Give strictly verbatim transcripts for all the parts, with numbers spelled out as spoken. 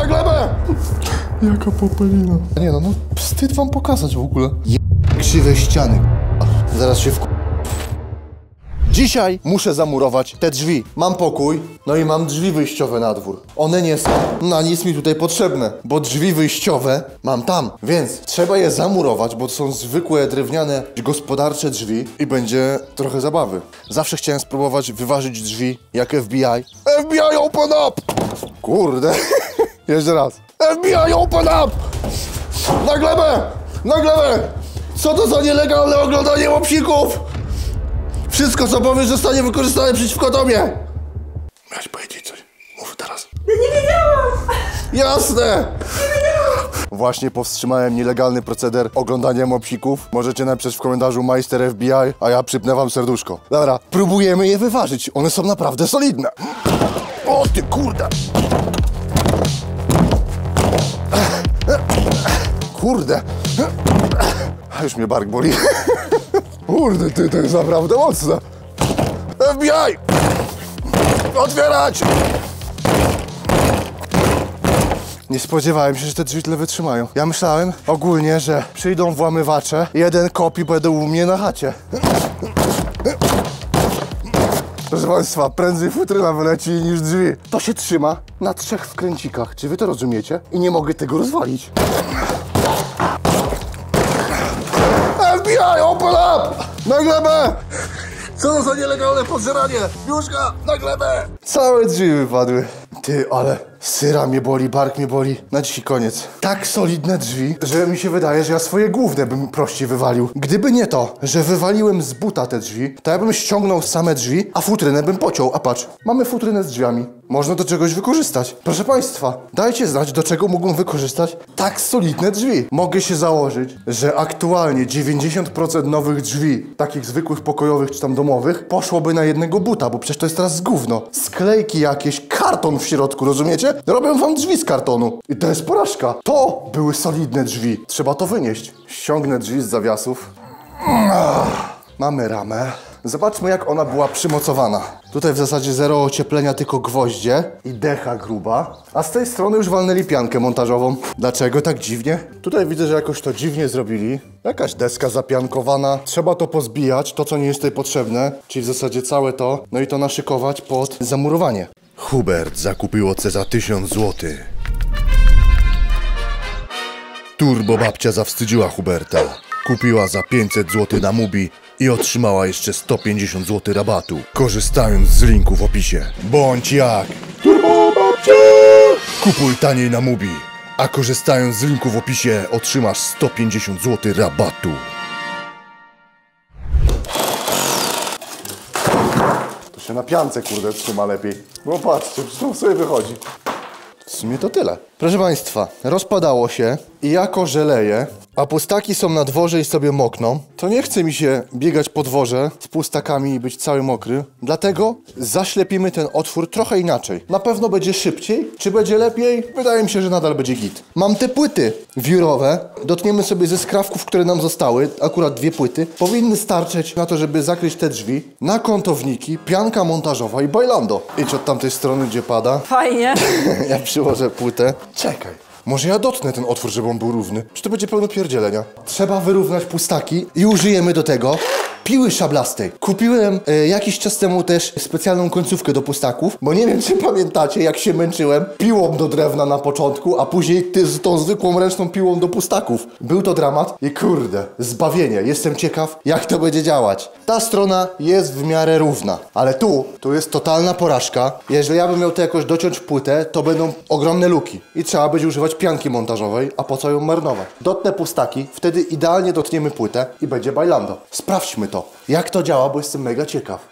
na glebę! Jaka popelina. Nie no, no wstyd wam pokazać w ogóle. Je... krzywe ściany. Zaraz się w... Dzisiaj muszę zamurować te drzwi. Mam pokój, no i mam drzwi wyjściowe na dwór. One nie są na nic mi tutaj potrzebne, bo drzwi wyjściowe mam tam. Więc trzeba je zamurować, bo to są zwykłe, drewniane, gospodarcze drzwi i będzie trochę zabawy. Zawsze chciałem spróbować wyważyć drzwi jak F B I. F B I open up! Kurde. Jeszcze raz. F B I open up! Na glebę! Na glebę! Co to za nielegalne oglądanie łopsików? Wszystko, co powiesz, zostanie wykorzystane przeciwko tobie! Miałeś powiedzieć coś. Mów teraz. Ja nie wiedziałam! Jasne! Nie wiedziałam! Właśnie powstrzymałem nielegalny proceder oglądania mopsików. Możecie napisać w komentarzu majster F B I, a ja przypnę wam serduszko. Dobra, próbujemy je wyważyć. One są naprawdę solidne. O ty kurde! Kurde! Już mnie bark boli. Kurde, ty, to jest naprawdę mocne. F B I! Otwierać! Nie spodziewałem się, że te drzwi tyle wytrzymają. Ja myślałem ogólnie, że przyjdą włamywacze, jeden kopi będą u mnie na chacie. Proszę państwa, prędzej futryna wyleci niż drzwi. To się trzyma na trzech wkręcikach. Czy wy to rozumiecie? I nie mogę tego rozwalić. F B I, open up! Na glebę! Co to za nielegalne podżeranie? Biuszka, na glebę! Całe drzwi wypadły. Ty, ale syra mnie boli, bark mnie boli. Na dzisiaj koniec. Tak solidne drzwi, że mi się wydaje, że ja swoje główne bym prościej wywalił. Gdyby nie to, że wywaliłem z buta te drzwi, to ja bym ściągnął same drzwi, a futrynę bym pociął. A patrz, mamy futrynę z drzwiami. Można do czegoś wykorzystać. Proszę państwa, dajcie znać, do czego mogą wykorzystać tak solidne drzwi. Mogę się założyć, że aktualnie dziewięćdziesiąt procent nowych drzwi, takich zwykłych, pokojowych czy tam domowych, poszłoby na jednego buta, bo przecież to jest teraz gówno. Sklejki jakieś, karton w środku, rozumiecie? Robią wam drzwi z kartonu. I to jest porażka. To były solidne drzwi. Trzeba to wynieść. Ściągnę drzwi z zawiasów. Mamy ramę. Zobaczmy, jak ona była przymocowana. Tutaj w zasadzie zero ocieplenia, tylko gwoździe i decha gruba. A z tej strony już walnęli piankę montażową. Dlaczego tak dziwnie? Tutaj widzę, że jakoś to dziwnie zrobili. Jakaś deska zapiankowana. Trzeba to pozbijać, to co nie jest tutaj potrzebne. Czyli w zasadzie całe to. No i to naszykować pod zamurowanie. Hubert zakupił oce za tysiąc złotych. Turbo babcia zawstydziła Huberta. Kupiła za pięćset złotych na Mubi i otrzymała jeszcze sto pięćdziesiąt złotych rabatu, korzystając z linku w opisie. Bądź jak Turbo babcia! Kupuj taniej na Mubi, a korzystając z linku w opisie otrzymasz sto pięćdziesiąt złotych rabatu. Na piance, kurde, trzyma lepiej. No patrzcie, znowu sobie wychodzi. W sumie to tyle. Proszę państwa, rozpadało się i jako żeleje, a pustaki są na dworze i sobie mokną, to nie chce mi się biegać po dworze z pustakami i być cały mokry. Dlatego zaślepimy ten otwór trochę inaczej. Na pewno będzie szybciej. Czy będzie lepiej? Wydaje mi się, że nadal będzie git. Mam te płyty wiórowe. Dotkniemy sobie ze skrawków, które nam zostały. Akurat dwie płyty. Powinny starczyć na to, żeby zakryć te drzwi. Na kątowniki, pianka montażowa i bajlando. Idź od tamtej strony, gdzie pada. Fajnie. Ja przyłożę płytę. Czekaj. Może ja dotknę ten otwór, żeby on był równy. Czy to będzie pełno pierdzielenia? Trzeba wyrównać pustaki i użyjemy do tego piły szablastej. Kupiłem y, jakiś czas temu też specjalną końcówkę do pustaków, bo nie wiem, czy pamiętacie, jak się męczyłem piłą do drewna na początku, a później ty, z tą zwykłą ręczną piłą do pustaków. Był to dramat i kurde, zbawienie. Jestem ciekaw, jak to będzie działać. Ta strona jest w miarę równa, ale tu, tu jest totalna porażka. Jeżeli ja bym miał to jakoś dociąć w płytę, to będą ogromne luki i trzeba będzie używać pianki montażowej, a po co ją marnować? Dotnę pustaki, wtedy idealnie dotkniemy płytę i będzie bajlando. Sprawdźmy to. Jak to działa, bo jestem mega ciekaw.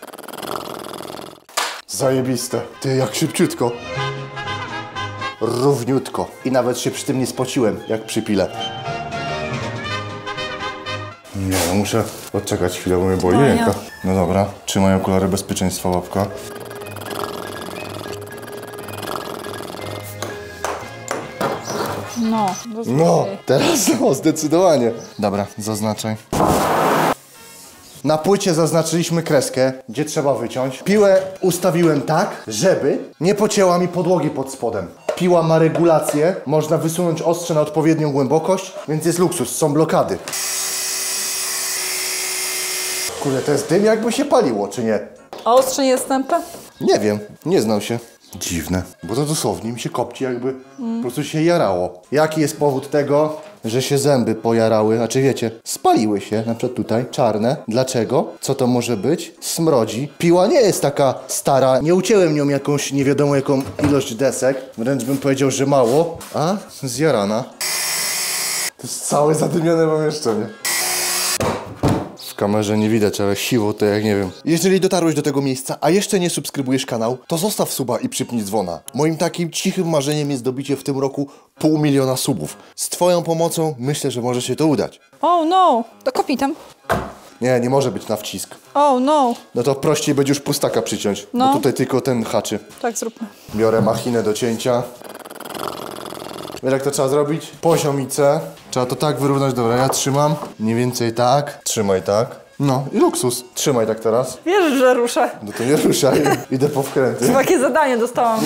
Zajebiste. Ty, jak szybciutko. Równiutko. I nawet się przy tym nie spociłem, jak przy pile. Nie, no muszę odczekać chwilę, bo mnie boi ręka. No dobra, trzymaj okulary bezpieczeństwa, łapka. No, no, teraz no, zdecydowanie. Dobra, zaznaczaj. Na płycie zaznaczyliśmy kreskę, gdzie trzeba wyciąć. Piłę ustawiłem tak, żeby nie pocięła mi podłogi pod spodem. piła ma regulację, można wysunąć ostrze na odpowiednią głębokość, więc jest luksus, są blokady. Kurde, to jest dym, jakby się paliło, czy nie? A ostrze nie jest tępe? Nie wiem, nie znam się. Dziwne, bo to dosłownie mi się kopci, jakby mm. po prostu się jarało. Jaki jest powód tego, że się zęby pojarały? Znaczy wiecie, spaliły się, na przykład tutaj, czarne. Dlaczego? Co to może być? Smrodzi. Piła nie jest taka stara, nie ucięłem nią jakąś nie wiadomo jaką ilość desek. Wręcz bym powiedział, że mało, a zjarana. To jest całe zadymione pomieszczenie. W kamerze nie widać, ale siwo to jak nie wiem. Jeżeli dotarłeś do tego miejsca, a jeszcze nie subskrybujesz kanał, to zostaw suba i przypnij dzwona. Moim takim cichym marzeniem jest dobicie w tym roku pół miliona subów. Z twoją pomocą myślę, że może się to udać. Oh no, to kopij tam. Nie, nie może być na wcisk. Oh no. No to prościej będzie już pustaka przyciąć, no. Bo tutaj tylko ten haczy. Tak, zróbmy. Biorę machinę do cięcia. Wiesz, jak to trzeba zrobić? Poziomice. Trzeba to tak wyrównać. Dobra, ja trzymam. Mniej więcej tak. Trzymaj tak. No i luksus. Trzymaj tak teraz. Wiesz, że ruszę. No to nie ruszaj. Idę po wkręty. To takie zadanie dostałam.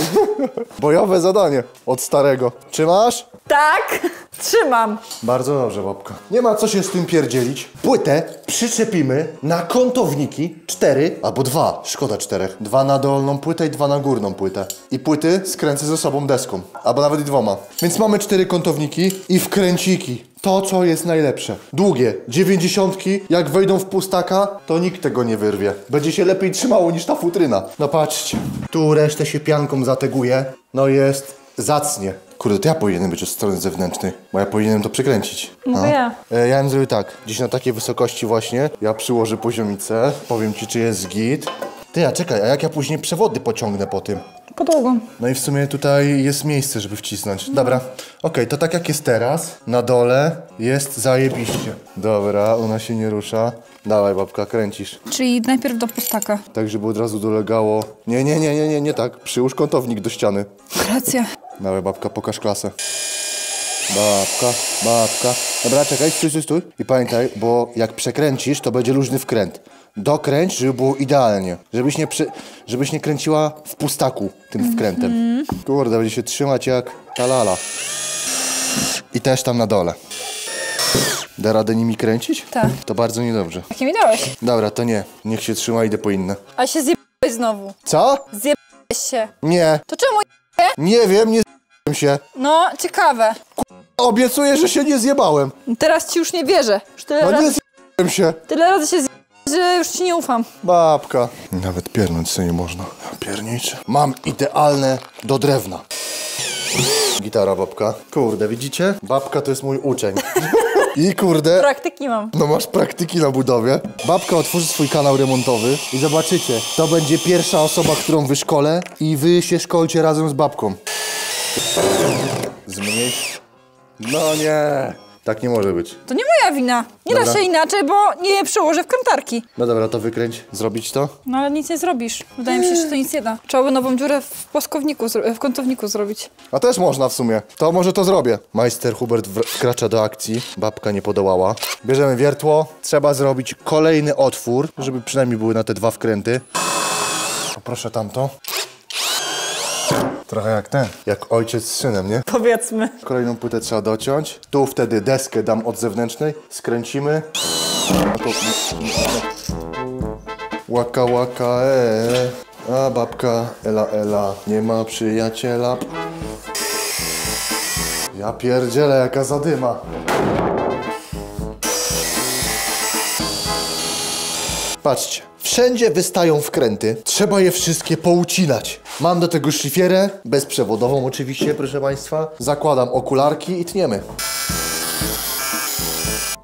Bojowe zadanie od starego. Trzymasz? Tak. Trzymam. Bardzo dobrze, babka. Nie ma co się z tym pierdzielić. Płytę przyczepimy na kątowniki cztery albo dwa. Szkoda czterech. Dwa na dolną płytę i dwa na górną płytę. I płyty skręcę ze sobą deską. Albo nawet i dwoma. Więc mamy cztery kątowniki i wkręciki. To, co jest najlepsze. Długie. Dziewięćdziesiątki. Jak wejdą w pustaka, to nikt tego nie wyrwie. Będzie się lepiej trzymało niż ta futryna. No patrzcie. Tu resztę się pianką zateguje. No jest zacnie. Kurde, to ja powinienem być od strony zewnętrznej, bo ja powinienem to przekręcić. No ja. E, ja bym zrobił tak, gdzieś na takiej wysokości właśnie, ja przyłożę poziomicę, powiem ci, czy jest git. Ty, a czekaj, a jak ja później przewody pociągnę po tym? Podłogą. No i w sumie tutaj jest miejsce, żeby wcisnąć. No. Dobra, okej, okay, to tak jak jest teraz, na dole jest zajebiście. Dobra, ona się nie rusza. Dawaj, babka, kręcisz. Czyli najpierw do pustaka. Tak, żeby od razu dolegało. Nie, nie, nie, nie, nie, nie tak. Przyłóż kątownik do ściany. Racja. Dawaj, babka, pokaż klasę. Babka, babka. Dobra, czekaj, stój, stój, stój. I pamiętaj, bo jak przekręcisz, to będzie luźny wkręt. Dokręć, żeby było idealnie. Żebyś nie, przy... Żebyś nie kręciła w pustaku tym wkrętem. Mm -hmm. Kurde, będzie się trzymać jak ta lala. I też tam na dole. Da radę nimi kręcić? Tak. To bardzo niedobrze. Jakie mi dałeś? Dobra, to nie. Niech się trzyma, idę po inne. A się zjebałeś znowu. Co? Zjebałeś się. Nie. To czemu je... Nie wiem, nie zjebałem się. No, ciekawe. K***a, obiecuję, że się nie zjebałem. Teraz ci już nie wierzę. Już tyle no razy... nie zjebałem się. Tyle razy się zjebałem, że już ci nie ufam. Babka. Nawet piernąć sobie nie można. Piernicze. Mam idealne do drewna. Gitara, babka. Kurde, widzicie? Babka to jest mój uczeń. I kurde... Praktyki mam. No masz praktyki na budowie. Babka otworzy swój kanał remontowy i zobaczycie, to będzie pierwsza osoba, którą wyszkolę i wy się szkolcie razem z babką. Zmniejsz... No nie! Tak nie może być. To nie moja wina. Nie dobra. Da się inaczej, bo nie przełożę wkrętarki. No dobra, to wykręć. Zrobić to? No ale nic nie zrobisz. Wydaje mi się, że to nic nie da. Trzeba by nową dziurę w płaskowniku, w kątowniku zrobić. A też można w sumie. To może to zrobię. Majster Hubert wkracza do akcji. Babka nie podołała. Bierzemy wiertło. Trzeba zrobić kolejny otwór, żeby przynajmniej były na te dwa wkręty. Poproszę tamto. Trochę jak ten, jak ojciec z synem, nie? Powiedzmy. Kolejną płytę trzeba dociąć. Tu wtedy deskę dam od zewnętrznej. Skręcimy. Łaka, łaka, eee. A babka, ela, ela, nie ma przyjaciela. Ja pierdzielę, jaka zadyma. Patrzcie. Wszędzie wystają wkręty, trzeba je wszystkie poucinać. Mam do tego szlifierę, bezprzewodową oczywiście, proszę Państwa. Zakładam okularki i tniemy.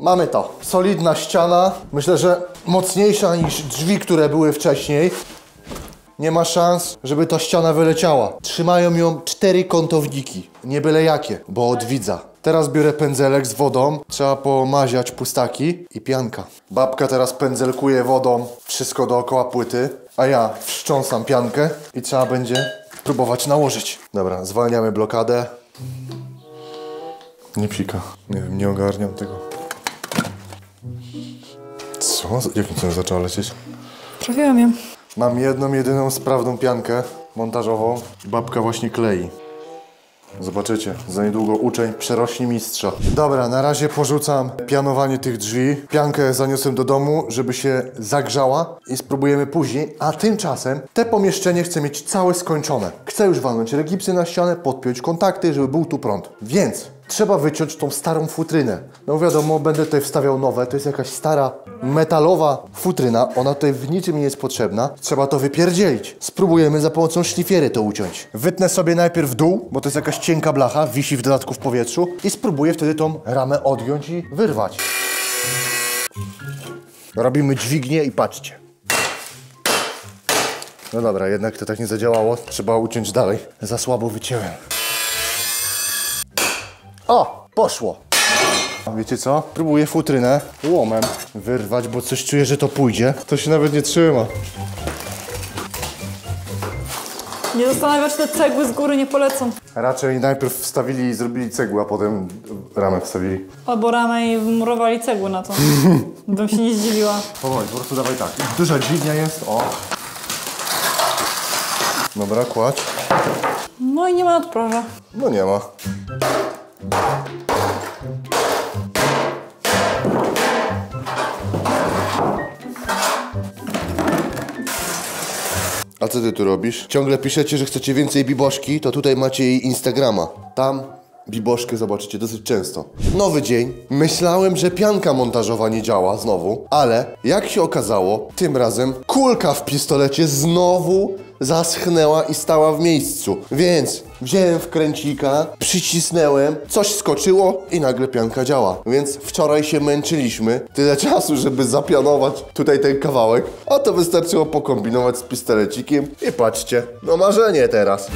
Mamy to. Solidna ściana, myślę, że mocniejsza niż drzwi, które były wcześniej. Nie ma szans, żeby ta ściana wyleciała. Trzymają ją cztery kątowniki, nie byle jakie, bo od widza. Teraz biorę pędzelek z wodą, trzeba pomaziać pustaki i pianka. Babka teraz pędzelkuje wodą wszystko dookoła płyty, a ja wstrząsam piankę i trzeba będzie próbować nałożyć. Dobra, zwalniamy blokadę. Nie psika, nie wiem, nie ogarniam tego. Co? Jakim cudem zaczęła lecieć? Trafiłam ją. Mam jedną, jedyną sprawną piankę montażową. Babka właśnie klei. Zobaczycie, za niedługo uczeń przerośnie mistrza. Dobra, na razie porzucam pianowanie tych drzwi. Piankę zaniosłem do domu, żeby się zagrzała i spróbujemy później. A tymczasem te pomieszczenie chcę mieć całe skończone. Chcę już walnąć regipsy na ścianę, podpiąć kontakty, żeby był tu prąd. Więc trzeba wyciąć tą starą futrynę. No wiadomo, będę tutaj wstawiał nowe. To jest jakaś stara, metalowa futryna. Ona tutaj w niczym nie jest potrzebna. Trzeba to wypierdzielić. Spróbujemy za pomocą szlifiery to uciąć. Wytnę sobie najpierw dół, bo to jest jakaś cienka blacha, wisi w dodatku w powietrzu. I spróbuję wtedy tą ramę odgiąć i wyrwać. Robimy dźwignię i patrzcie. No dobra, jednak to tak nie zadziałało. Trzeba uciąć dalej. Za słabo wycięłem. O! Poszło! Wiecie co? Próbuję futrynę łomem wyrwać, bo coś czuję, że to pójdzie. To się nawet nie trzyma. Nie zastanawiasz się, te cegły z góry nie polecą. Raczej najpierw wstawili i zrobili cegły, a potem ramę wstawili. Albo ramę i wmurowali cegły na to. Bym się nie zdziwiła. Powoli, po prostu dawaj tak. Duża dźwignia jest, o! Dobra, kładź. No i nie ma odproża. No nie ma. A co ty tu robisz? Ciągle piszecie, że chcecie więcej biboszki, to tutaj macie jej Instagrama. Tam biboszkę zobaczycie dosyć często. Nowy dzień. Myślałem, że pianka montażowa nie działa znowu, ale jak się okazało, tym razem kulka w pistolecie znowu zaschnęła i stała w miejscu. Więc wziąłem wkręcika, przycisnąłem, coś skoczyło i nagle pianka działa. Więc wczoraj się męczyliśmy. Tyle czasu, żeby zapianować tutaj ten kawałek. A to wystarczyło pokombinować z pistolecikiem. I patrzcie, no marzenie teraz.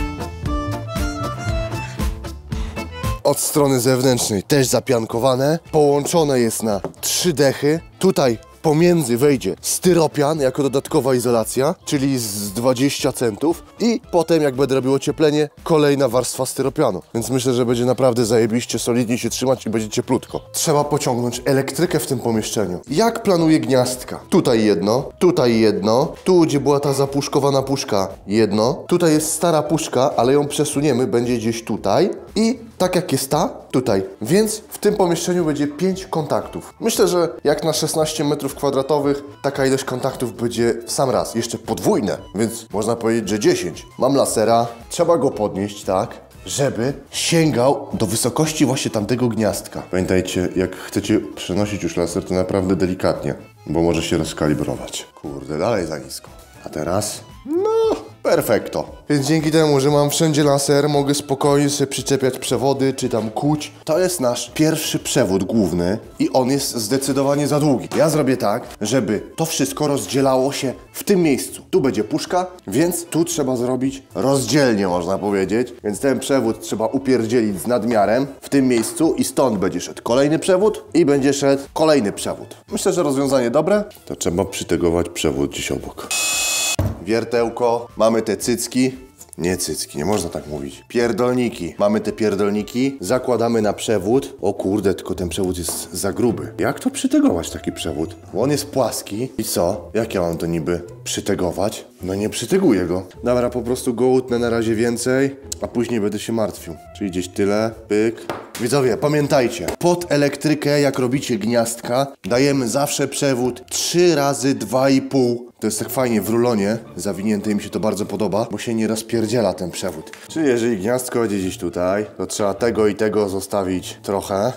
Od strony zewnętrznej też zapiankowane. Połączone jest na trzy dechy. Tutaj pomiędzy wejdzie styropian jako dodatkowa izolacja, czyli z dwudziestu centów i potem jak będę robił ocieplenie, kolejna warstwa styropianu. Więc myślę, że będzie naprawdę zajebiście solidnie się trzymać i będzie cieplutko. Trzeba pociągnąć elektrykę w tym pomieszczeniu. Jak planuję gniazdka? Tutaj jedno, tutaj jedno, tu gdzie była ta zapuszkowana puszka jedno, tutaj jest stara puszka, ale ją przesuniemy, będzie gdzieś tutaj i tak jak jest ta, tutaj. Więc w tym pomieszczeniu będzie pięć kontaktów. Myślę, że jak na szesnaście metrów kwadratowych taka ilość kontaktów będzie w sam raz. Jeszcze podwójne, więc można powiedzieć, że dziesięć. Mam lasera, trzeba go podnieść, tak, żeby sięgał do wysokości właśnie tamtego gniazdka. Pamiętajcie, jak chcecie przenosić już laser, to naprawdę delikatnie, bo może się rozkalibrować. Kurde, dalej za nisko. A teraz... no... perfekto. Więc dzięki temu, że mam wszędzie laser, mogę spokojnie sobie przyczepiać przewody, czy tam kuć. To jest nasz pierwszy przewód główny i on jest zdecydowanie za długi. Ja zrobię tak, żeby to wszystko rozdzielało się w tym miejscu. Tu będzie puszka, więc tu trzeba zrobić rozdzielnie, można powiedzieć. Więc ten przewód trzeba upierdzielić z nadmiarem w tym miejscu i stąd będzie szedł kolejny przewód i będzie szedł kolejny przewód. Myślę, że rozwiązanie dobre. To trzeba przytegować przewód gdzieś obok. Wiertełko, mamy te cycki, nie cycki, nie można tak mówić, pierdolniki, mamy te pierdolniki, zakładamy na przewód, o kurde, tylko ten przewód jest za gruby. Jak to przytegować taki przewód? Bo on jest płaski i co? Jak ja mam to niby przytegować? No nie przyteguję go. Dobra, po prostu go utnę na razie więcej, a później będę się martwił. Czyli gdzieś tyle, pyk. Widzowie, pamiętajcie, pod elektrykę, jak robicie gniazdka, dajemy zawsze przewód trzy razy dwa i pół. To jest tak fajnie w rulonie zawinięte, mi się to bardzo podoba, bo się nie rozpierdziela ten przewód. Czyli jeżeli gniazdko będzie gdzieś tutaj, to trzeba tego i tego zostawić trochę.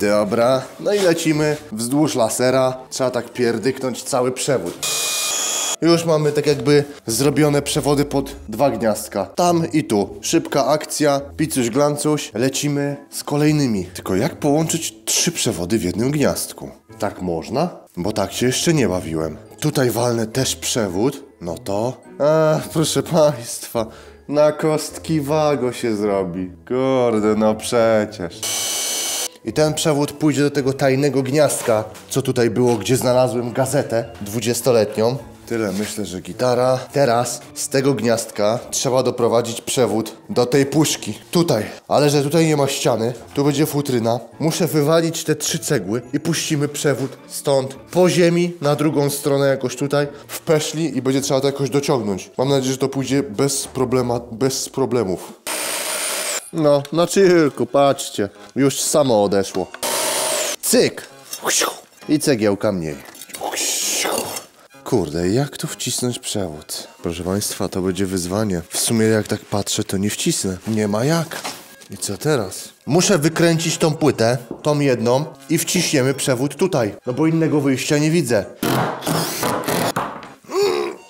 Dobra, no i lecimy wzdłuż lasera. Trzeba tak pierdyknąć cały przewód. Już mamy tak jakby zrobione przewody pod dwa gniazdka. Tam i tu. Szybka akcja, picuś glancuś, lecimy z kolejnymi. Tylko jak połączyć trzy przewody w jednym gniazdku? Tak można? Bo tak się jeszcze nie bawiłem. Tutaj walnę też przewód, no to... a, proszę Państwa, na kostki wago się zrobi. Kurde, no przecież. I ten przewód pójdzie do tego tajnego gniazdka, co tutaj było, gdzie znalazłem gazetę dwudziestoletnią. Tyle, myślę, że gitara. Teraz z tego gniazdka trzeba doprowadzić przewód do tej puszki. Tutaj. Ale że tutaj nie ma ściany, tu będzie futryna. Muszę wywalić te trzy cegły i puścimy przewód stąd po ziemi na drugą stronę jakoś tutaj. W peszli i będzie trzeba to jakoś dociągnąć. Mam nadzieję, że to pójdzie bez problema, bez problemów. No, na chillku, patrzcie. Już samo odeszło. Cyk! I cegiełka mniej. Kurde, jak tu wcisnąć przewód? Proszę Państwa, to będzie wyzwanie. W sumie jak tak patrzę, to nie wcisnę. Nie ma jak. I co teraz? Muszę wykręcić tą płytę, tą jedną i wciśniemy przewód tutaj. No bo innego wyjścia nie widzę.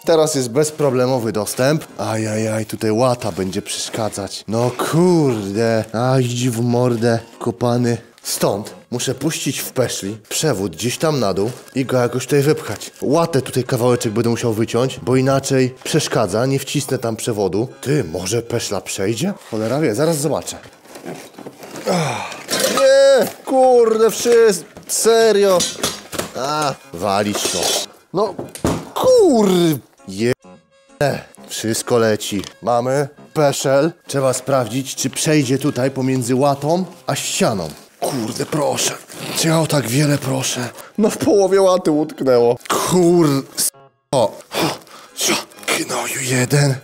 Teraz jest bezproblemowy dostęp. Ajajaj, tutaj łata będzie przeszkadzać. No kurde, aj w mordę, kopany. Stąd muszę puścić w peszli przewód gdzieś tam na dół i go jakoś tutaj wypchać. Łatę tutaj kawałeczek będę musiał wyciąć, bo inaczej przeszkadza, nie wcisnę tam przewodu. Ty, może peszla przejdzie? Cholera wie, zaraz zobaczę. Ach, nie, kurde, wszystko, serio. A, walić to. No, kur... Je... Wszystko leci. Mamy peszel. Trzeba sprawdzić, czy przejdzie tutaj pomiędzy łatą a ścianą. Kurde, proszę. Ja o tak wiele proszę. No w połowie łaty utknęło. Kur... O. Knoju jeden.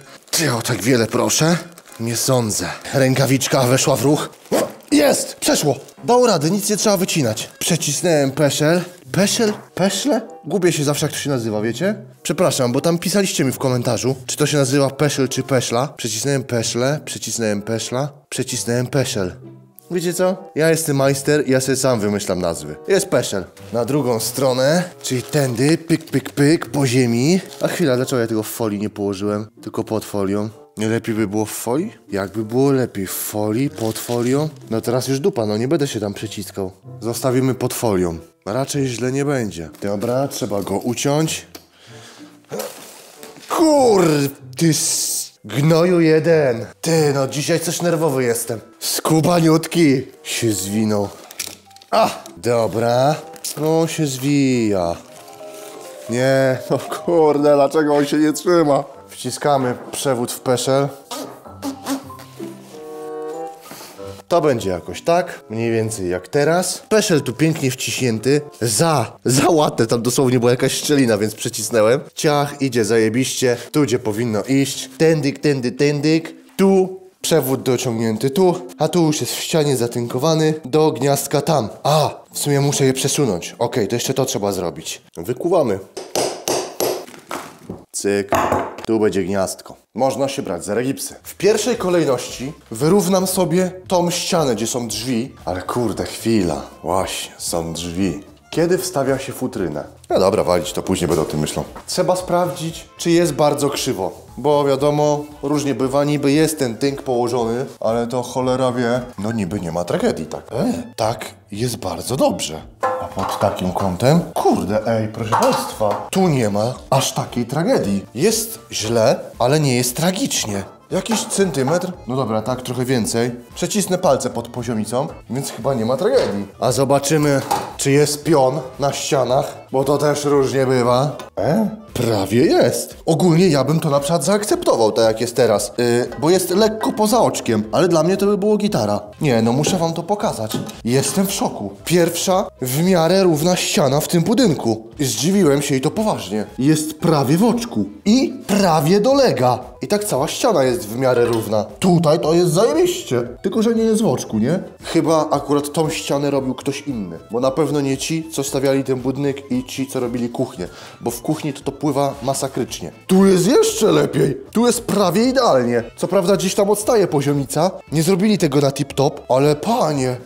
Ja o tak wiele proszę. Nie sądzę. Rękawiczka weszła w ruch. Jest! Przeszło! Dał radę, nic nie trzeba wycinać. Przecisnąłem peszel. Peszel? Peszle? Gubię się zawsze, jak to się nazywa, wiecie? Przepraszam, bo tam pisaliście mi w komentarzu, czy to się nazywa peszel czy peszla. Przecisnąłem peszle, przecisnąłem peszla, przecisnąłem peszel. Wiecie co? Ja jestem majster i ja sobie sam wymyślam nazwy. Jest peszel. Na drugą stronę, czyli tędy, pyk, pyk, pyk, po ziemi. A chwila, dlaczego ja tego w folii nie położyłem? Tylko pod folią. Nie lepiej by było w folii? Jakby było lepiej w folii, pod folią? No teraz już dupa, no nie będę się tam przyciskał. Zostawimy pod folią. Raczej źle nie będzie. Dobra, trzeba go uciąć. Kur... Ty s... Gnoju jeden. Ty, no dzisiaj coś nerwowy jestem. Skubaniutki. Się zwinął. A! Dobra. No się zwija. Nie, no kurde, dlaczego on się nie trzyma? Wciskamy przewód w peszel. To będzie jakoś tak, mniej więcej jak teraz. Peszel tu pięknie wciśnięty. Za, za łatę, tam dosłownie była jakaś szczelina, więc przycisnąłem. Ciach, idzie zajebiście, tu gdzie powinno iść. Tędyk, tędy, tędyk. Tu, przewód dociągnięty tu. A tu już jest w ścianie zatynkowany. Do gniazdka tam. A, w sumie muszę je przesunąć. Okej, okay, to jeszcze to trzeba zrobić. Wykuwamy. Cyk. Tu będzie gniazdko. Można się brać za regipsy. W pierwszej kolejności wyrównam sobie tą ścianę, gdzie są drzwi. Ale kurde, chwila. Właśnie, są drzwi. Kiedy wstawia się futrynę? No dobra, walić to, później będę o tym myślał. Trzeba sprawdzić, czy jest bardzo krzywo. Bo wiadomo, różnie bywa, niby jest ten tynk położony, ale to cholera wie. No niby nie ma tragedii, tak? E, tak, jest bardzo dobrze. A pod takim kątem? Kurde, ej, proszę Państwa. Tu nie ma aż takiej tragedii. Jest źle, ale nie jest tragicznie. Jakiś centymetr? No dobra, tak, trochę więcej. Przecisnę palce pod poziomicą, więc chyba nie ma tragedii. A zobaczymy, czy jest pion na ścianach, bo to też różnie bywa. E? Prawie jest. Ogólnie ja bym to na przykład zaakceptował, tak jak jest teraz, yy, bo jest lekko poza oczkiem, ale dla mnie to by było gitara. Nie, no muszę wam to pokazać. Jestem w szoku. Pierwsza w miarę równa ściana w tym budynku. Zdziwiłem się i to poważnie. Jest prawie w oczku i prawie dolega. I tak cała ściana jest w miarę równa. Tutaj to jest zajebiście. Tylko, że nie jest w oczku, nie? Chyba akurat tą ścianę robił ktoś inny, bo na pewno nie ci, co stawiali ten budynek i ci, co robili kuchnię, bo w kuchni to to pływa masakrycznie. Tu jest jeszcze lepiej. Tu jest prawie idealnie. Co prawda gdzieś tam odstaje poziomica. Nie zrobili tego na tip-top, ale panie,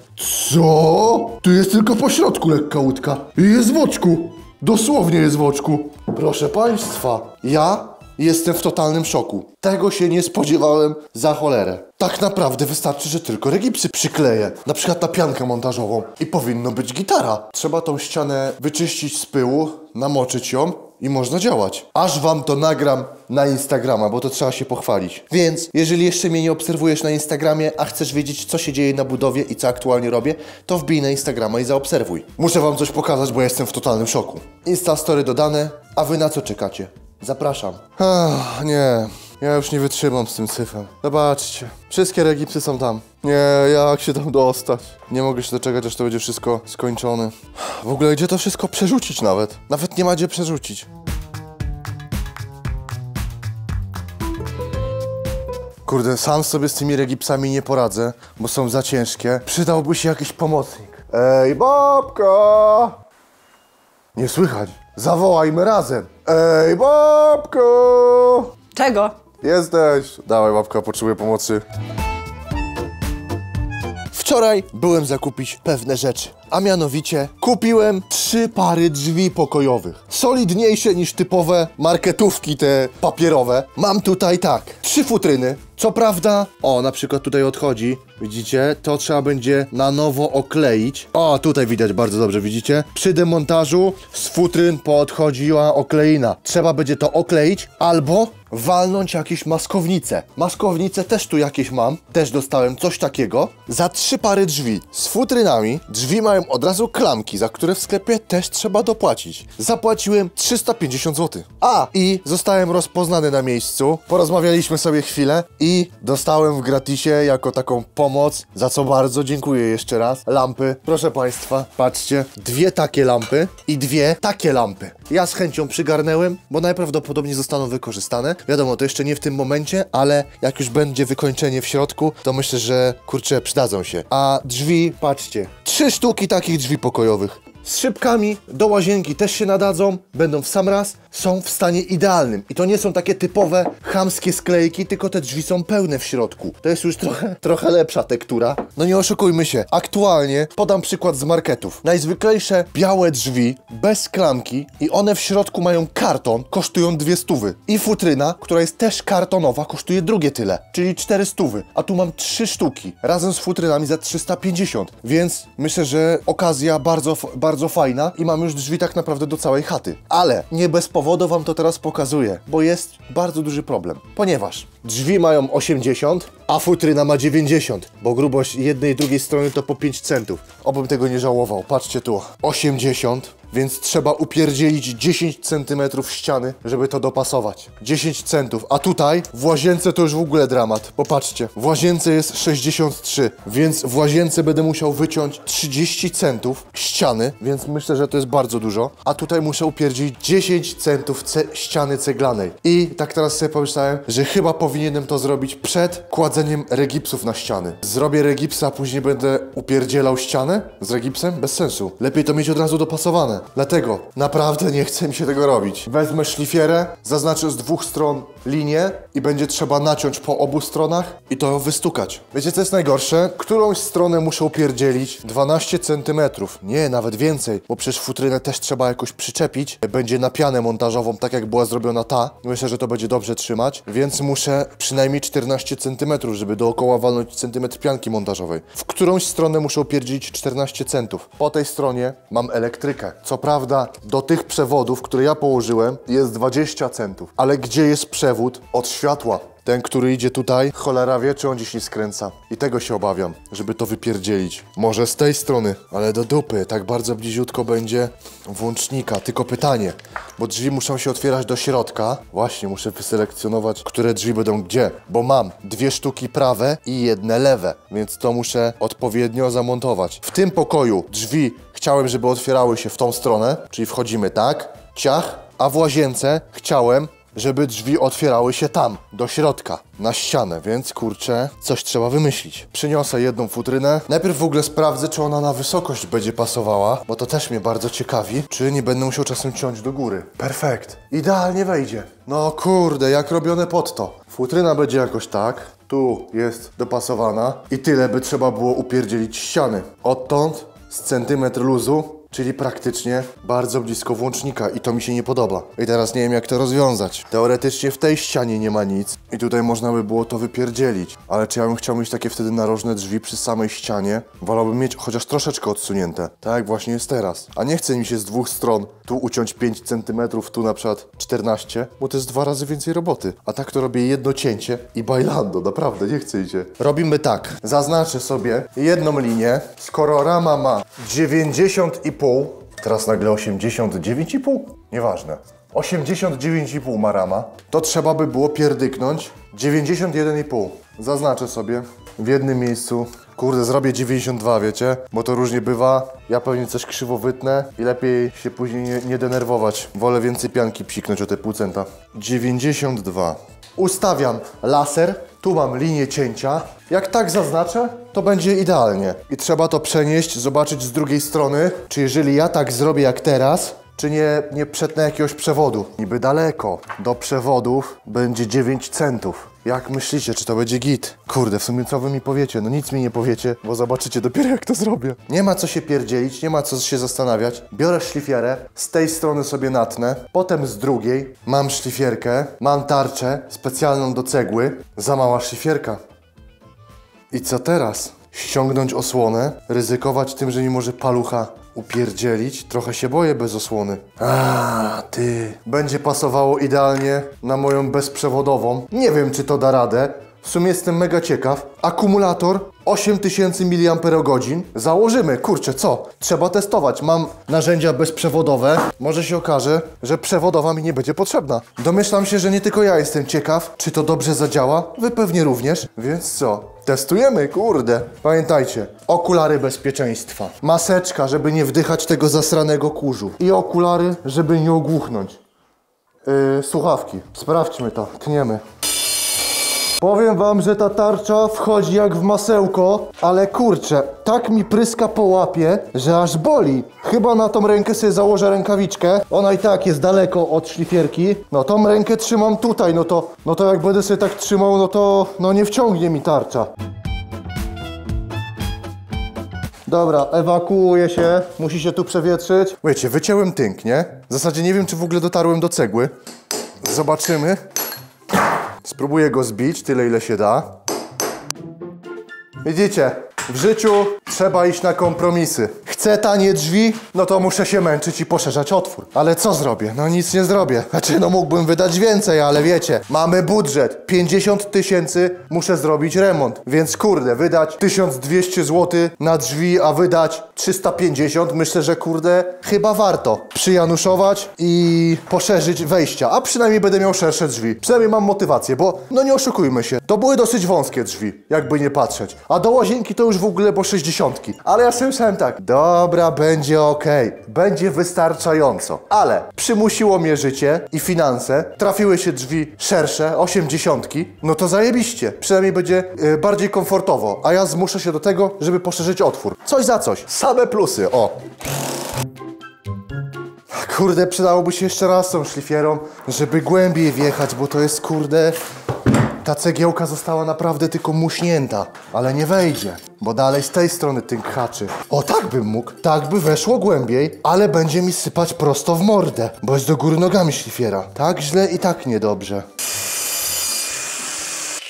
co? Tu jest tylko po środku lekka łódka. I jest w oczku. Dosłownie jest w oczku. Proszę Państwa, ja jestem w totalnym szoku. Tego się nie spodziewałem za cholerę. Tak naprawdę wystarczy, że tylko regipsy przykleję, na przykład na piankę montażową i powinno być gitara. Trzeba tą ścianę wyczyścić z pyłu, namoczyć ją i można działać. Aż wam to nagram na Instagrama, bo to trzeba się pochwalić. Więc jeżeli jeszcze mnie nie obserwujesz na Instagramie, a chcesz wiedzieć, co się dzieje na budowie i co aktualnie robię, to wbij na Instagrama i zaobserwuj. Muszę wam coś pokazać, bo jestem w totalnym szoku. Instastory dodane, a wy na co czekacie? Zapraszam. Ach, nie. Ja już nie wytrzymam z tym syfem. Zobaczcie. Wszystkie regipsy są tam. Nie, jak się tam dostać? Nie mogę się doczekać, aż to będzie wszystko skończone. W ogóle gdzie to wszystko przerzucić nawet? Nawet nie ma gdzie przerzucić. Kurde, sam sobie z tymi regipsami nie poradzę, bo są za ciężkie. Przydałby się jakiś pomocnik. Ej, babka! Nie słychać. Zawołajmy razem. Ej, babko! Czego? Jesteś. Dawaj, babka, potrzebuję pomocy. Wczoraj byłem zakupić pewne rzeczy, a mianowicie kupiłem trzy pary drzwi pokojowych. Solidniejsze niż typowe marketówki te papierowe. Mam tutaj tak, trzy futryny. Co prawda, o, na przykład tutaj odchodzi, widzicie? To trzeba będzie na nowo okleić. O, tutaj widać bardzo dobrze, widzicie? Przy demontażu z futryn poodchodziła okleina. Trzeba będzie to okleić albo walnąć jakieś maskownice. Maskownice też tu jakieś mam, też dostałem coś takiego. Za trzy pary drzwi z futrynami, drzwi mają od razu klamki, za które w sklepie też trzeba dopłacić. Zapłaciłem trzysta pięćdziesiąt złotych. A, i zostałem rozpoznany na miejscu, porozmawialiśmy sobie chwilę i I dostałem w gratisie jako taką pomoc, za co bardzo dziękuję jeszcze raz. Lampy, proszę Państwa, patrzcie, dwie takie lampy i dwie takie lampy. Ja z chęcią przygarnęłem, bo najprawdopodobniej zostaną wykorzystane. Wiadomo, to jeszcze nie w tym momencie, ale jak już będzie wykończenie w środku, to myślę, że kurczę, przydadzą się. A drzwi, patrzcie, trzy sztuki takich drzwi pokojowych. Z szybkami do łazienki też się nadadzą, będą w sam raz, są w stanie idealnym. I to nie są takie typowe, chamskie sklejki, tylko te drzwi są pełne w środku. To jest już trochę, trochę lepsza tektura. No nie oszukujmy się, aktualnie podam przykład z marketów. Najzwyklejsze białe drzwi, bez klamki i one w środku mają karton, kosztują dwie stówy. I futryna, która jest też kartonowa, kosztuje drugie tyle, czyli cztery stówy. A tu mam trzy sztuki, razem z futrynami za trzysta pięćdziesiąt. Więc myślę, że okazja bardzo... bardzo bardzo fajna i mam już drzwi tak naprawdę do całej chaty. Ale nie bez powodu Wam to teraz pokazuję, bo jest bardzo duży problem. Ponieważ drzwi mają osiemdziesiąt, a futryna ma dziewięćdziesiąt, bo grubość jednej i drugiej strony to po pięć centów. Obym tego nie żałował. Patrzcie tu. osiemdziesiąt, więc trzeba upierdzielić dziesięć centymetrów ściany, żeby to dopasować. dziesięć centów, a tutaj w łazience to już w ogóle dramat. Popatrzcie, w łazience jest sześćdziesiąt trzy, więc w łazience będę musiał wyciąć trzydzieści centów ściany, więc myślę, że to jest bardzo dużo. A tutaj muszę upierdzielić dziesięć centów ce ściany ceglanej. I tak teraz sobie pomyślałem, że chyba powinienem to zrobić przed kładzeniem regipsów na ściany. Zrobię regipsa, a później będę upierdzielał ścianę z regipsem? Bez sensu. Lepiej to mieć od razu dopasowane. Dlatego naprawdę nie chce mi się tego robić. Wezmę szlifierę, zaznaczę z dwóch stron linię i będzie trzeba naciąć po obu stronach i to wystukać. Wiecie, co jest najgorsze? Którąś stronę muszę upierdzielić dwanaście centymetrów. Nie, nawet więcej, bo przecież futrynę też trzeba jakoś przyczepić. Będzie na pianę montażową, tak jak była zrobiona ta. Myślę, że to będzie dobrze trzymać, więc muszę przynajmniej czternaście centymetrów, żeby dookoła walnąć centymetr pianki montażowej. W którąś stronę muszę upierdzielić czternaście centów. Po tej stronie mam elektrykę. Co prawda do tych przewodów, które ja położyłem, jest dwadzieścia centów, ale gdzie jest przewód od światła? Ten, który idzie tutaj, cholera wie, czy on dziś nie skręca. I tego się obawiam, żeby to wypierdzielić. Może z tej strony, ale do dupy, tak bardzo bliziutko będzie włącznika. Tylko pytanie, bo drzwi muszą się otwierać do środka. Właśnie, muszę wyselekcjonować, które drzwi będą gdzie, bo mam dwie sztuki prawe i jedne lewe, więc to muszę odpowiednio zamontować. W tym pokoju drzwi chciałem, żeby otwierały się w tą stronę, czyli wchodzimy tak, ciach, a w łazience chciałem, żeby drzwi otwierały się tam, do środka, na ścianę, więc kurczę, coś trzeba wymyślić. Przyniosę jedną futrynę. Najpierw w ogóle sprawdzę, czy ona na wysokość będzie pasowała, bo to też mnie bardzo ciekawi, czy nie będę musiał czasem ciąć do góry. Perfekt. Idealnie wejdzie. No kurde, jak robione pod to. Futryna będzie jakoś tak, tu jest dopasowana i tyle by trzeba było upierdzielić ściany. Odtąd z centymetr luzu, czyli praktycznie bardzo blisko włącznika i to mi się nie podoba. I teraz nie wiem, jak to rozwiązać. Teoretycznie w tej ścianie nie ma nic i tutaj można by było to wypierdzielić. Ale czy ja bym chciał mieć takie wtedy narożne drzwi przy samej ścianie? Wolałbym mieć chociaż troszeczkę odsunięte. Tak jak właśnie jest teraz. A nie chce mi się z dwóch stron tu uciąć pięć centymetrów, tu na przykład czternaście, bo to jest dwa razy więcej roboty. A tak to robię jedno cięcie i bajlando, naprawdę, nie chce mi się. Robimy tak. Zaznaczę sobie jedną linię. Skoro rama ma dziewięćdziesiąt i pół, teraz nagle osiemdziesiąt dziewięć i pół? Nieważne. osiemdziesiąt dziewięć i pół ma rama. To trzeba by było pierdyknąć dziewięćdziesiąt jeden i pół. Zaznaczę sobie w jednym miejscu. Kurde, zrobię dziewięćdziesiąt dwa, wiecie? Bo to różnie bywa. Ja pewnie coś krzywo wytnę i lepiej się później nie, nie denerwować. Wolę więcej pianki psiknąć o te pół centa. dziewięćdziesiąt dwa. Ustawiam laser Tu mam linię cięcia. Jak tak zaznaczę, to będzie idealnie. I trzeba to przenieść, zobaczyć z drugiej strony, czy jeżeli ja tak zrobię jak teraz, czy nie, nie przetnę jakiegoś przewodu. Niby daleko. Do przewodów będzie dziewięć centów. Jak myślicie, czy to będzie git? Kurde, w sumie co wy mi powiecie? No nic mi nie powiecie, bo zobaczycie dopiero jak to zrobię. Nie ma co się pierdzielić, nie ma co się zastanawiać. Biorę szlifierę, z tej strony sobie natnę, potem z drugiej. Mam szlifierkę, mam tarczę specjalną do cegły. Za mała szlifierka. I co teraz? Ściągnąć osłonę, ryzykować tym, że mi może palucha upierdzielić. Trochę się boję bez osłony. A ty. Będzie pasowało idealnie na moją bezprzewodową. Nie wiem, czy to da radę. W sumie jestem mega ciekaw. Akumulator osiem tysięcy miliamperów założymy. Kurczę, co? Trzeba testować. Mam narzędzia bezprzewodowe. Może się okaże, że przewodowa mi nie będzie potrzebna. Domyślam się, że nie tylko ja jestem ciekaw, czy to dobrze zadziała. Wy pewnie również. Więc co? Testujemy, kurde. Pamiętajcie, okulary bezpieczeństwa. Maseczka, żeby nie wdychać tego zasranego kurzu. I okulary, żeby nie ogłuchnąć. Yy, słuchawki. Sprawdźmy to. Tniemy. Powiem wam, że ta tarcza wchodzi jak w masełko, ale kurczę, tak mi pryska po łapie, że aż boli. Chyba na tą rękę sobie założę rękawiczkę, ona i tak jest daleko od szlifierki. No tą rękę trzymam tutaj, no to, no to jak będę sobie tak trzymał, no to no nie wciągnie mi tarcza. Dobra, ewakuuję się, musi się tu przewietrzyć. Wiecie, wycięłem tynk, nie? W zasadzie nie wiem, czy w ogóle dotarłem do cegły. Zobaczymy. Spróbuję go zbić, tyle ile się da. Widzicie, w życiu trzeba iść na kompromisy. Chcę tanie drzwi, no to muszę się męczyć i poszerzać otwór. Ale co zrobię? No nic nie zrobię. Znaczy, no mógłbym wydać więcej, ale wiecie, mamy budżet. pięćdziesiąt tysięcy, muszę zrobić remont. Więc kurde, wydać tysiąc dwieście złotych na drzwi, a wydać trzysta pięćdziesiąt, myślę, że kurde, chyba warto przyjanuszować i poszerzyć wejścia. A przynajmniej będę miał szersze drzwi. Przynajmniej mam motywację, bo no nie oszukujmy się. To były dosyć wąskie drzwi, jakby nie patrzeć. A do łazienki to już w ogóle po sześćdziesiąt. Ale ja sobie myślałem tak, dobra, będzie ok, będzie wystarczająco. Ale przymusiło mnie życie i finanse, trafiły się drzwi szersze, osiemdziesiąt. No to zajebiście, przynajmniej będzie yy, bardziej komfortowo. A ja zmuszę się do tego, żeby poszerzyć otwór. Coś za coś, same plusy, o. Kurde, przydałoby się jeszcze raz tą szlifierą, żeby głębiej wjechać, bo to jest kurde... Ta cegiełka została naprawdę tylko muśnięta, ale nie wejdzie, bo dalej z tej strony tynk haczy. O, tak bym mógł, tak by weszło głębiej, ale będzie mi sypać prosto w mordę, bo jest do góry nogami szlifiera. Tak źle i tak niedobrze.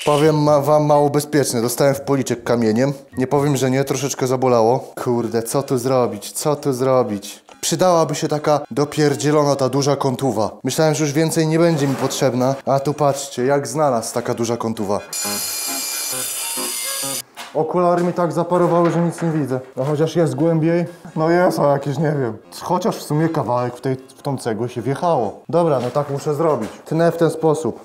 Powiem wam, mało bezpieczne. Dostałem w policzek kamieniem. Nie powiem, że nie, troszeczkę zabolało. Kurde, co tu zrobić, co tu zrobić? Przydałaby się taka dopierdzielona, ta duża kontuwa. Myślałem, że już więcej nie będzie mi potrzebna. A tu patrzcie, jak znalazł taka duża kontuwa. Okulary mi tak zaparowały, że nic nie widzę. No chociaż jest głębiej. No jest, a jakieś nie wiem. Chociaż w sumie kawałek w, tej, w tą cegłę się wjechało. Dobra, no tak muszę zrobić. Tnę w ten sposób.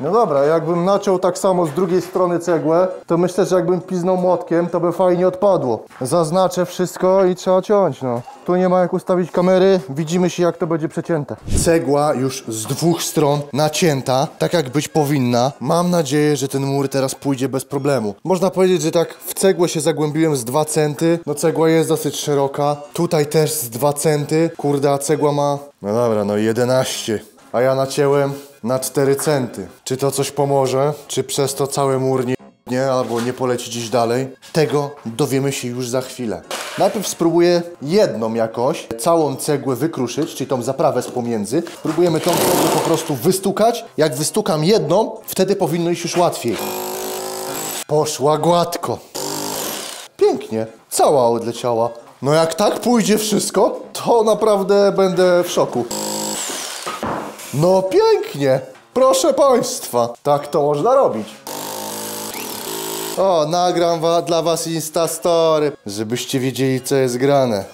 No dobra, jakbym naciął tak samo z drugiej strony cegłę, to myślę, że jakbym piznął młotkiem, to by fajnie odpadło. Zaznaczę wszystko i trzeba ciąć, no. Tu nie ma jak ustawić kamery, widzimy się jak to będzie przecięte. Cegła już z dwóch stron nacięta, tak jak być powinna. Mam nadzieję, że ten mur teraz pójdzie bez problemu. Można powiedzieć, że tak w cegłę się zagłębiłem z dwa centy. No cegła jest dosyć szeroka, tutaj też z dwa centy. Kurde, a cegła ma... No dobra, no jedenaście. A ja nacięłem... na cztery centy. Czy to coś pomoże? Czy przez to cały mur nie nie, albo nie poleci dziś dalej? Tego dowiemy się już za chwilę. Najpierw spróbuję jedną jakoś, całą cegłę wykruszyć, czyli tą zaprawę z pomiędzy. Spróbujemy tą cegłę po prostu wystukać. Jak wystukam jedną, wtedy powinno iść już łatwiej. Poszła gładko. Pięknie. Cała odleciała. No jak tak pójdzie wszystko, to naprawdę będę w szoku. No pięknie! Proszę Państwa, tak to można robić. O, nagram wa, dla Was Instastory, żebyście wiedzieli, co jest grane.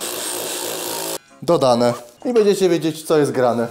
Dodane. I będziecie wiedzieć, co jest grane.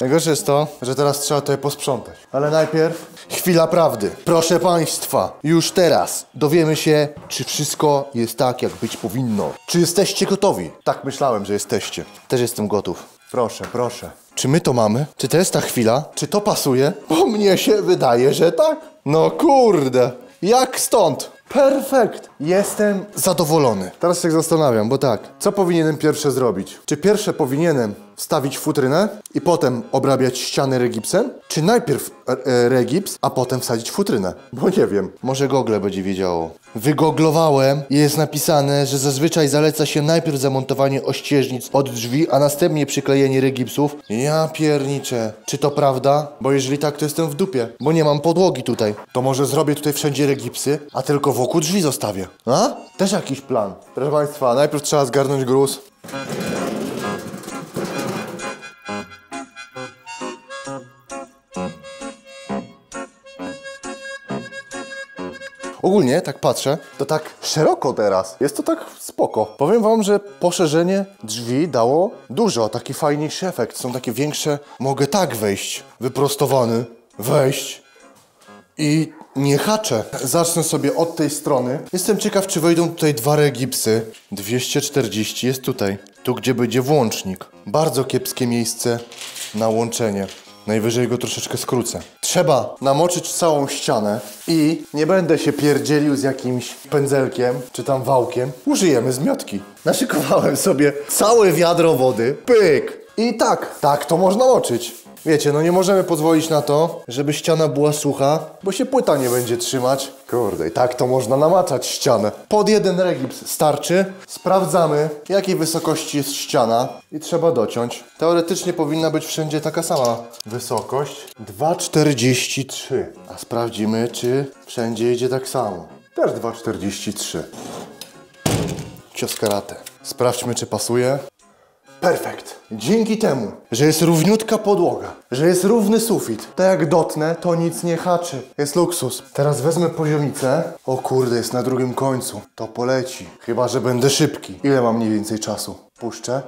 Najgorsze jest to, że teraz trzeba to posprzątać. Ale najpierw chwila prawdy. Proszę Państwa, już teraz dowiemy się, czy wszystko jest tak, jak być powinno. Czy jesteście gotowi? Tak myślałem, że jesteście. Też jestem gotów. Proszę, proszę. Czy my to mamy? Czy to jest ta chwila? Czy to pasuje? Bo mnie się wydaje, że tak. No kurde, jak stąd? Perfekt! Jestem zadowolony. Teraz się zastanawiam, bo tak, co powinienem pierwsze zrobić? Czy pierwsze powinienem wstawić futrynę i potem obrabiać ściany regipsem? Czy najpierw e, regips, a potem wsadzić futrynę? Bo nie wiem. Może gogle będzie wiedziało. Wygoglowałem i jest napisane, że zazwyczaj zaleca się najpierw zamontowanie ościeżnic od drzwi, a następnie przyklejenie regipsów. Ja pierniczę. Czy to prawda? Bo jeżeli tak, to jestem w dupie, bo nie mam podłogi tutaj. To może zrobię tutaj wszędzie regipsy, a tylko wokół drzwi zostawię. A? Też jakiś plan. Proszę Państwa, najpierw trzeba zgarnąć gruz. Ogólnie, tak patrzę, to tak szeroko teraz. Jest to tak spoko. Powiem Wam, że poszerzenie drzwi dało dużo. Taki fajniejszy efekt. Są takie większe. Mogę tak wejść. Wyprostowany. Wejść. I nie haczę. Zacznę sobie od tej strony. Jestem ciekaw, czy wejdą tutaj dwa regipsy. dwieście czterdzieści jest tutaj. Tu, gdzie będzie włącznik. Bardzo kiepskie miejsce na łączenie. Najwyżej go troszeczkę skrócę. Trzeba namoczyć całą ścianę i nie będę się pierdzielił z jakimś pędzelkiem czy tam wałkiem. Użyjemy zmiotki. Naszykowałem sobie całe wiadro wody. Pyk! I tak, tak to można moczyć. Wiecie, no nie możemy pozwolić na to, żeby ściana była sucha, bo się płyta nie będzie trzymać. Kurde, i tak to można namaczać ścianę. Pod jeden regips starczy. Sprawdzamy, jakiej wysokości jest ściana i trzeba dociąć. Teoretycznie powinna być wszędzie taka sama wysokość. dwa czterdzieści trzy. A sprawdzimy, czy wszędzie idzie tak samo. Też dwa czterdzieści trzy. Cios karate. Sprawdźmy, czy pasuje. Perfekt. Dzięki temu, że jest równiutka podłoga, że jest równy sufit, tak jak dotnę, to nic nie haczy. Jest luksus. Teraz wezmę poziomicę. O kurde, jest na drugim końcu. To poleci. Chyba że będę szybki. Ile mam mniej więcej czasu? Puszczę.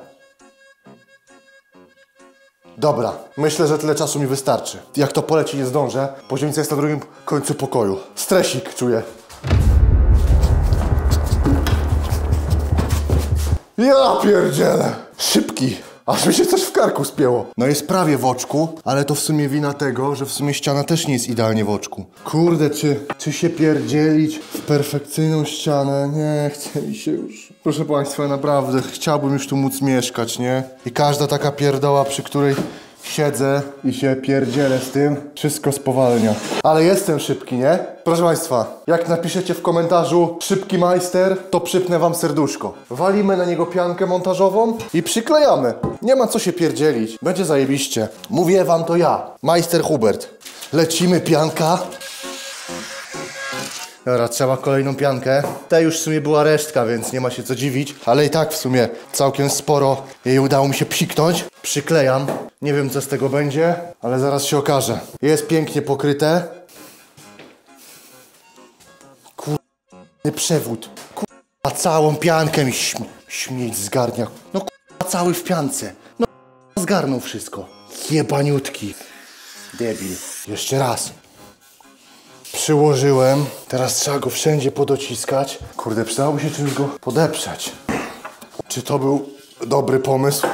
Dobra. Myślę, że tyle czasu mi wystarczy. Jak to poleci, nie zdążę. Poziomica jest na drugim końcu pokoju. Stresik czuję. Ja pierdzielę! Szybki! Aż mi się coś w karku spięło. No jest prawie w oczku, ale to w sumie wina tego, że w sumie ściana też nie jest idealnie w oczku. Kurde, czy, czy się pierdzielić w perfekcyjną ścianę? Nie, chce mi się już. Proszę Państwa, naprawdę chciałbym już tu móc mieszkać, nie? I każda taka pierdoła, przy której siedzę i się pierdzielę z tym, wszystko spowalnia. Ale jestem szybki, nie? Proszę Państwa, jak napiszecie w komentarzu szybki majster, to przypnę Wam serduszko. Walimy na niego piankę montażową i przyklejamy. Nie ma co się pierdzielić. Będzie zajebiście. Mówię Wam to ja, majster Hubert. Lecimy, pianka. Dobra, trzeba kolejną piankę. Ta już w sumie była resztka, więc nie ma się co dziwić. Ale i tak w sumie całkiem sporo jej udało mi się psiknąć. Przyklejam. Nie wiem, co z tego będzie, ale zaraz się okaże. Jest pięknie pokryte. Kurny przewód. Kurwa, całą piankę mi śm śmieć zgarnia. No kurwa, cały w piance. No kurwa, zgarnął wszystko. Jebaniutki. Debil. Jeszcze raz. Przyłożyłem. Teraz trzeba go wszędzie podociskać. Kurde, przydałoby się czymś go podeprzeć. Czy to był dobry pomysł?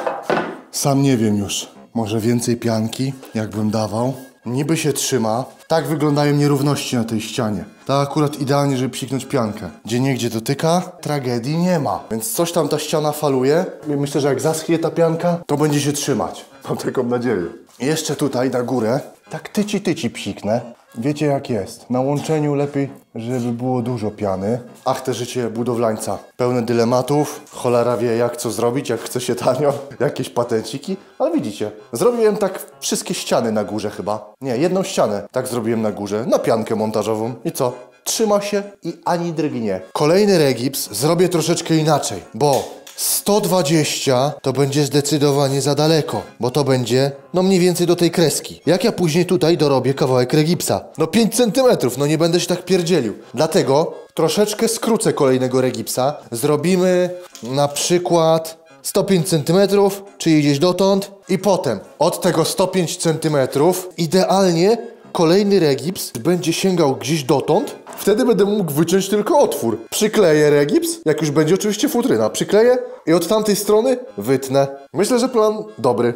Sam nie wiem już. Może więcej pianki, jakbym dawał. Niby się trzyma. Tak wyglądają nierówności na tej ścianie. Ta akurat idealnie, żeby psiknąć piankę. Gdzie niegdzie dotyka, tragedii nie ma. Więc coś tam ta ściana faluje. Myślę, że jak zaschnie ta pianka, to będzie się trzymać. Mam taką nadzieję. Jeszcze tutaj na górę. Tak tyci tyci psiknę. Wiecie jak jest. Na łączeniu lepiej, żeby było dużo piany. Ach, te życie budowlańca. Pełne dylematów. Cholera wie jak co zrobić, jak chce się tanio. Jakieś patenciki. Ale widzicie, zrobiłem tak wszystkie ściany na górze chyba. Nie, jedną ścianę tak zrobiłem na górze. Na piankę montażową. I co? Trzyma się i ani drgnie. Kolejny regips zrobię troszeczkę inaczej, bo sto dwadzieścia to będzie zdecydowanie za daleko, bo to będzie no mniej więcej do tej kreski. Jak ja później tutaj dorobię kawałek regipsa? No pięć centymetrów, no nie będę się tak pierdzielił. Dlatego troszeczkę skrócę kolejnego regipsa. Zrobimy na przykład sto pięć centymetrów, czyli gdzieś dotąd i potem od tego sto pięć centymetrów idealnie kolejny regips będzie sięgał gdzieś dotąd Wtedy będę mógł wyciąć tylko otwór. Przykleję regips, jak już będzie oczywiście futryna. Przykleję i od tamtej strony wytnę. Myślę, że plan dobry.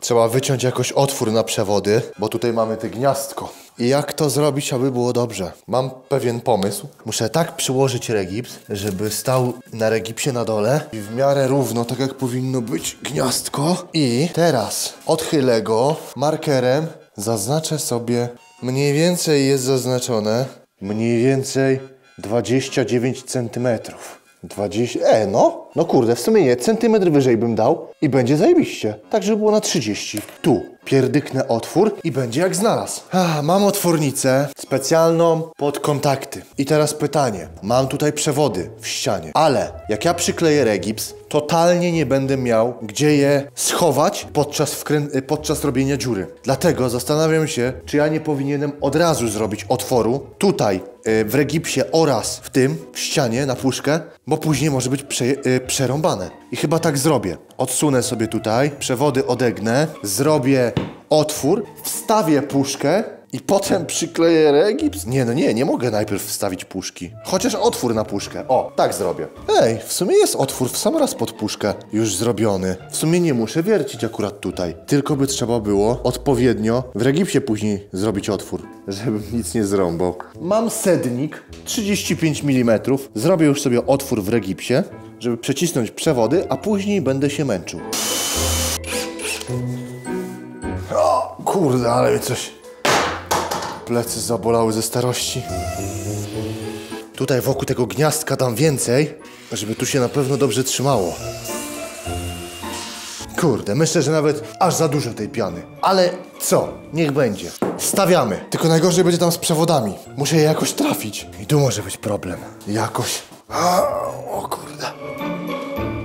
Trzeba wyciąć jakoś otwór na przewody, bo tutaj mamy te gniazdko. I jak to zrobić, aby było dobrze? Mam pewien pomysł. Muszę tak przyłożyć regips, żeby stał na regipsie na dole i w miarę równo, tak jak powinno być, gniazdko. I teraz odchylę go markerem, zaznaczę sobie, mniej więcej jest zaznaczone, mniej więcej dwadzieścia dziewięć centymetrów. dwadzieścia... E, no! No kurde, w sumie nie, centymetr wyżej bym dał i będzie zajebiście. Tak, żeby było na trzydzieści. Tu pierdyknę otwór i będzie jak znalazł. Ah, mam otwornicę specjalną pod kontakty. I teraz pytanie. Mam tutaj przewody w ścianie, ale jak ja przykleję regips, totalnie nie będę miał gdzie je schować podczas, podczas robienia dziury. Dlatego zastanawiam się, czy ja nie powinienem od razu zrobić otworu tutaj yy, w regipsie oraz w tym, w ścianie na puszkę, bo później może być prze yy, przerąbane. I chyba tak zrobię. Odsunę sobie tutaj, przewody odegnę, zrobię otwór, wstawię puszkę i potem przykleję regips. Nie, no nie, nie mogę najpierw wstawić puszki. Chociaż otwór na puszkę. O, tak zrobię. Ej, w sumie jest otwór w sam raz pod puszkę już zrobiony. W sumie nie muszę wiercić akurat tutaj. Tylko by trzeba było odpowiednio w regipsie później zrobić otwór, żebym nic nie zrąbał. Mam sednik trzydzieści pięć milimetrów. Zrobię już sobie otwór w regipsie, żeby przecisnąć przewody, a później będę się męczył. O, kurde, ale mnie coś... Plecy zabolały ze starości. Tutaj wokół tego gniazdka dam więcej, żeby tu się na pewno dobrze trzymało. Kurde, myślę, że nawet aż za dużo tej piany. Ale co? Niech będzie. Stawiamy. Tylko najgorzej będzie tam z przewodami. Muszę je jakoś trafić. I tu może być problem. Jakoś. O kurde.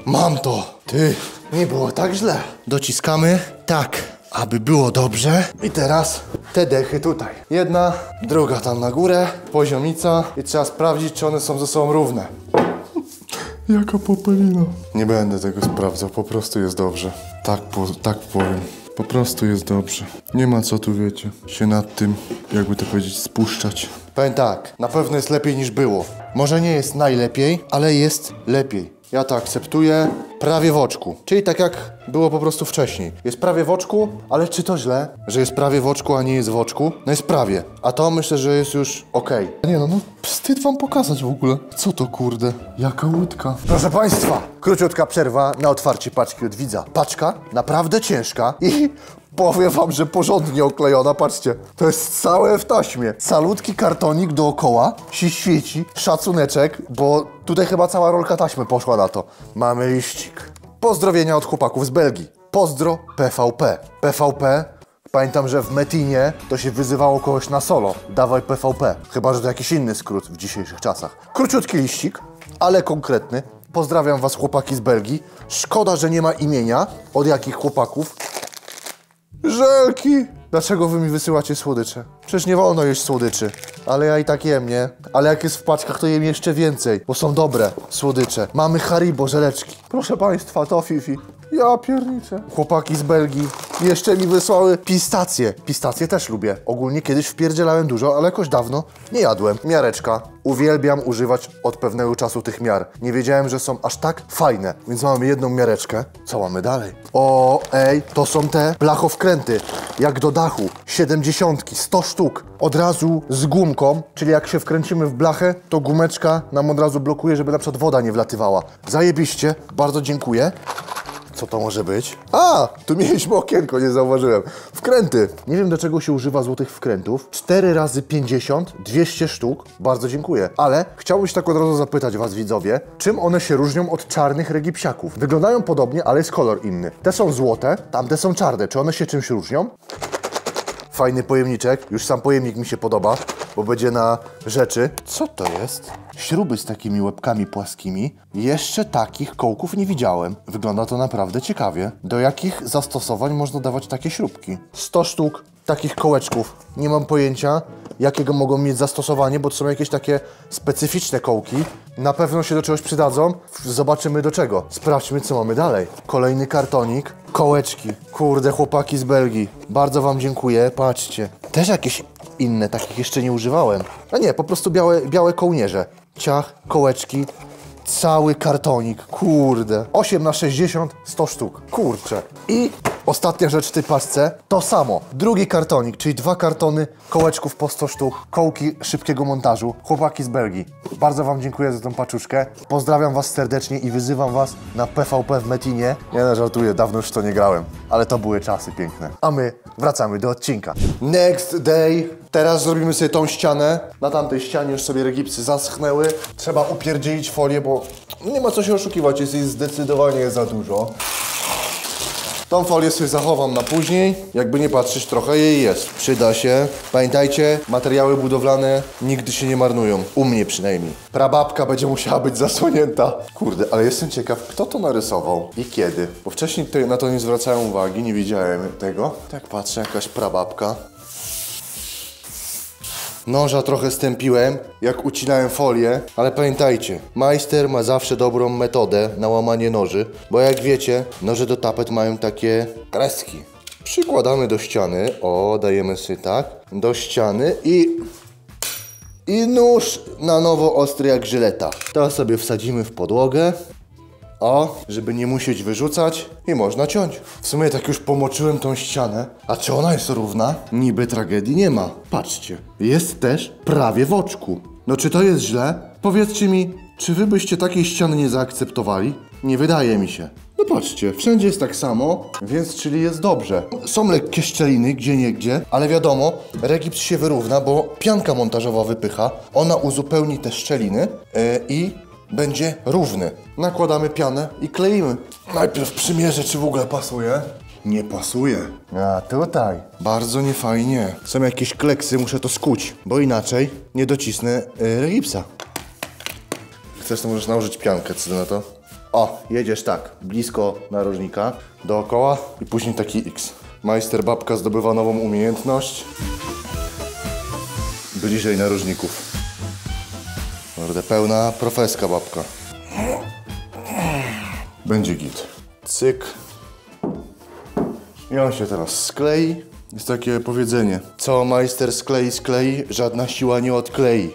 Mam to. Ty, nie było tak źle. Dociskamy. Tak. Aby było dobrze. I teraz te dechy tutaj. Jedna, druga tam na górę, poziomica i trzeba sprawdzić, czy one są ze sobą równe. Jaka popelina. Nie będę tego sprawdzał, po prostu jest dobrze. Tak, po, tak powiem. Po prostu jest dobrze. Nie ma co tu, wiecie, się nad tym, jakby to powiedzieć, spuszczać. Powiem tak, na pewno jest lepiej niż było. Może nie jest najlepiej, ale jest lepiej. Ja to akceptuję, prawie w oczku, czyli tak jak było po prostu wcześniej. Jest prawie w oczku, ale czy to źle, że jest prawie w oczku, a nie jest w oczku? No jest prawie, a to myślę, że jest już okej. Okay. Nie no, no wstyd wam pokazać w ogóle. Co to kurde? Jaka łódka. Proszę państwa, króciutka przerwa na otwarcie paczki od widza. Paczka naprawdę ciężka i... Powiem wam, że porządnie oklejona, patrzcie. To jest całe w taśmie. Salutki kartonik dookoła się świeci. Szacuneczek, bo tutaj chyba cała rolka taśmy poszła na to. Mamy liścik. Pozdrowienia od chłopaków z Belgii. Pozdro P V P. P V P, pamiętam, że w Metinie to się wyzywało kogoś na solo. Dawaj P V P. Chyba, że to jakiś inny skrót w dzisiejszych czasach. Króciutki liścik, ale konkretny. Pozdrawiam was chłopaki z Belgii. Szkoda, że nie ma imienia. Od jakich chłopaków? Żelki! Dlaczego wy mi wysyłacie słodycze? Przecież nie wolno jeść słodyczy. Ale ja i tak jem, nie? Ale jak jest w paczkach, to jem jeszcze więcej, bo są dobre słodycze. Mamy Haribo, żeleczki. Proszę państwa, to Fifi. Ja pierniczę. Chłopaki z Belgii jeszcze mi wysłały pistacje. Pistacje też lubię. Ogólnie kiedyś wpierdzielałem dużo, ale jakoś dawno nie jadłem. Miareczka. Uwielbiam używać od pewnego czasu tych miar. Nie wiedziałem, że są aż tak fajne, więc mamy jedną miareczkę. Co mamy dalej? O, ej, to są te blachowkręty. Jak do dachu. siedemdziesiątki, sto sztuk. Od razu z gumką, czyli jak się wkręcimy w blachę, to gumeczka nam od razu blokuje, żeby na przykład woda nie wlatywała. Zajebiście, bardzo dziękuję. Co to może być? A, tu mieliśmy okienko, nie zauważyłem. Wkręty. Nie wiem, do czego się używa złotych wkrętów. cztery razy pięćdziesiąt, dwieście sztuk. Bardzo dziękuję. Ale chciałbym się tak od razu zapytać was, widzowie, czym one się różnią od czarnych regipsiaków? Wyglądają podobnie, ale jest kolor inny. Te są złote, tamte są czarne. Czy one się czymś różnią? Fajny pojemniczek. Już sam pojemnik mi się podoba, bo będzie na rzeczy. Co to jest? Śruby z takimi łebkami płaskimi. Jeszcze takich kołków nie widziałem. Wygląda to naprawdę ciekawie. Do jakich zastosowań można dawać takie śrubki? sto sztuk takich kołeczków. Nie mam pojęcia, jakiego mogą mieć zastosowanie, bo to są jakieś takie specyficzne kołki. Na pewno się do czegoś przydadzą. Zobaczymy do czego. Sprawdźmy, co mamy dalej. Kolejny kartonik. Kołeczki. Kurde, chłopaki z Belgii. Bardzo wam dziękuję. Patrzcie. Też jakieś inne, takich jeszcze nie używałem. A nie, po prostu białe, białe kołnierze. Ciach, kołeczki, cały kartonik, kurde. osiem na sześćdziesiąt, sto sztuk, kurczę. I ostatnia rzecz w tej paczce, to samo. Drugi kartonik, czyli dwa kartony kołeczków po sto sztuk, kołki szybkiego montażu. Chłopaki z Belgii, bardzo Wam dziękuję za tą paczuszkę. Pozdrawiam Was serdecznie i wyzywam Was na P V P w Metinie. Nie, no żartuję, dawno już to nie grałem, ale to były czasy piękne. A my wracamy do odcinka. Next day. Teraz zrobimy sobie tą ścianę. Na tamtej ścianie już sobie regipsy zaschnęły. Trzeba upierdzielić folię, bo nie ma co się oszukiwać, jest jej zdecydowanie za dużo. Tą folię sobie zachowam na później. Jakby nie patrzeć, trochę jej jest. Przyda się. Pamiętajcie, materiały budowlane nigdy się nie marnują. U mnie przynajmniej. Prababka będzie musiała być zasłonięta. Kurde, ale jestem ciekaw, kto to narysował i kiedy. Bo wcześniej na to nie zwracałem uwagi, nie widziałem tego. Tak patrzę, jakaś prababka. Noża trochę stępiłem, jak ucinałem folię, ale pamiętajcie, majster ma zawsze dobrą metodę na łamanie noży, bo jak wiecie, noże do tapet mają takie kreski. Przykładamy do ściany, o, dajemy sobie tak, do ściany i... I nóż na nowo ostry jak żyleta. To sobie wsadzimy w podłogę. O, żeby nie musieć wyrzucać i można ciąć. W sumie tak już pomoczyłem tą ścianę. A czy ona jest równa? Niby tragedii nie ma. Patrzcie, jest też prawie w oczku. No czy to jest źle? Powiedzcie mi, czy wy byście takiej ściany nie zaakceptowali? Nie wydaje mi się. No patrzcie, wszędzie jest tak samo, więc czyli jest dobrze. Są lekkie szczeliny, gdzie niegdzie, ale wiadomo, regips się wyrówna, bo pianka montażowa wypycha. Ona uzupełni te szczeliny yy, i... będzie równy. Nakładamy pianę i kleimy. Najpierw przymierzę, czy w ogóle pasuje. Nie pasuje. A tutaj. Bardzo niefajnie. Są jakieś kleksy, muszę to skuć, bo inaczej nie docisnę yy, regipsa. Chcesz, to możesz nałożyć piankę, co na to? O, jedziesz tak, blisko narożnika, dookoła i później taki X. Majster babka zdobywa nową umiejętność. Bliżej narożników. Kurde, pełna profeska babka. Będzie git. Cyk. I on się teraz sklei. Jest takie powiedzenie. Co majster sklei, sklei, żadna siła nie odklei.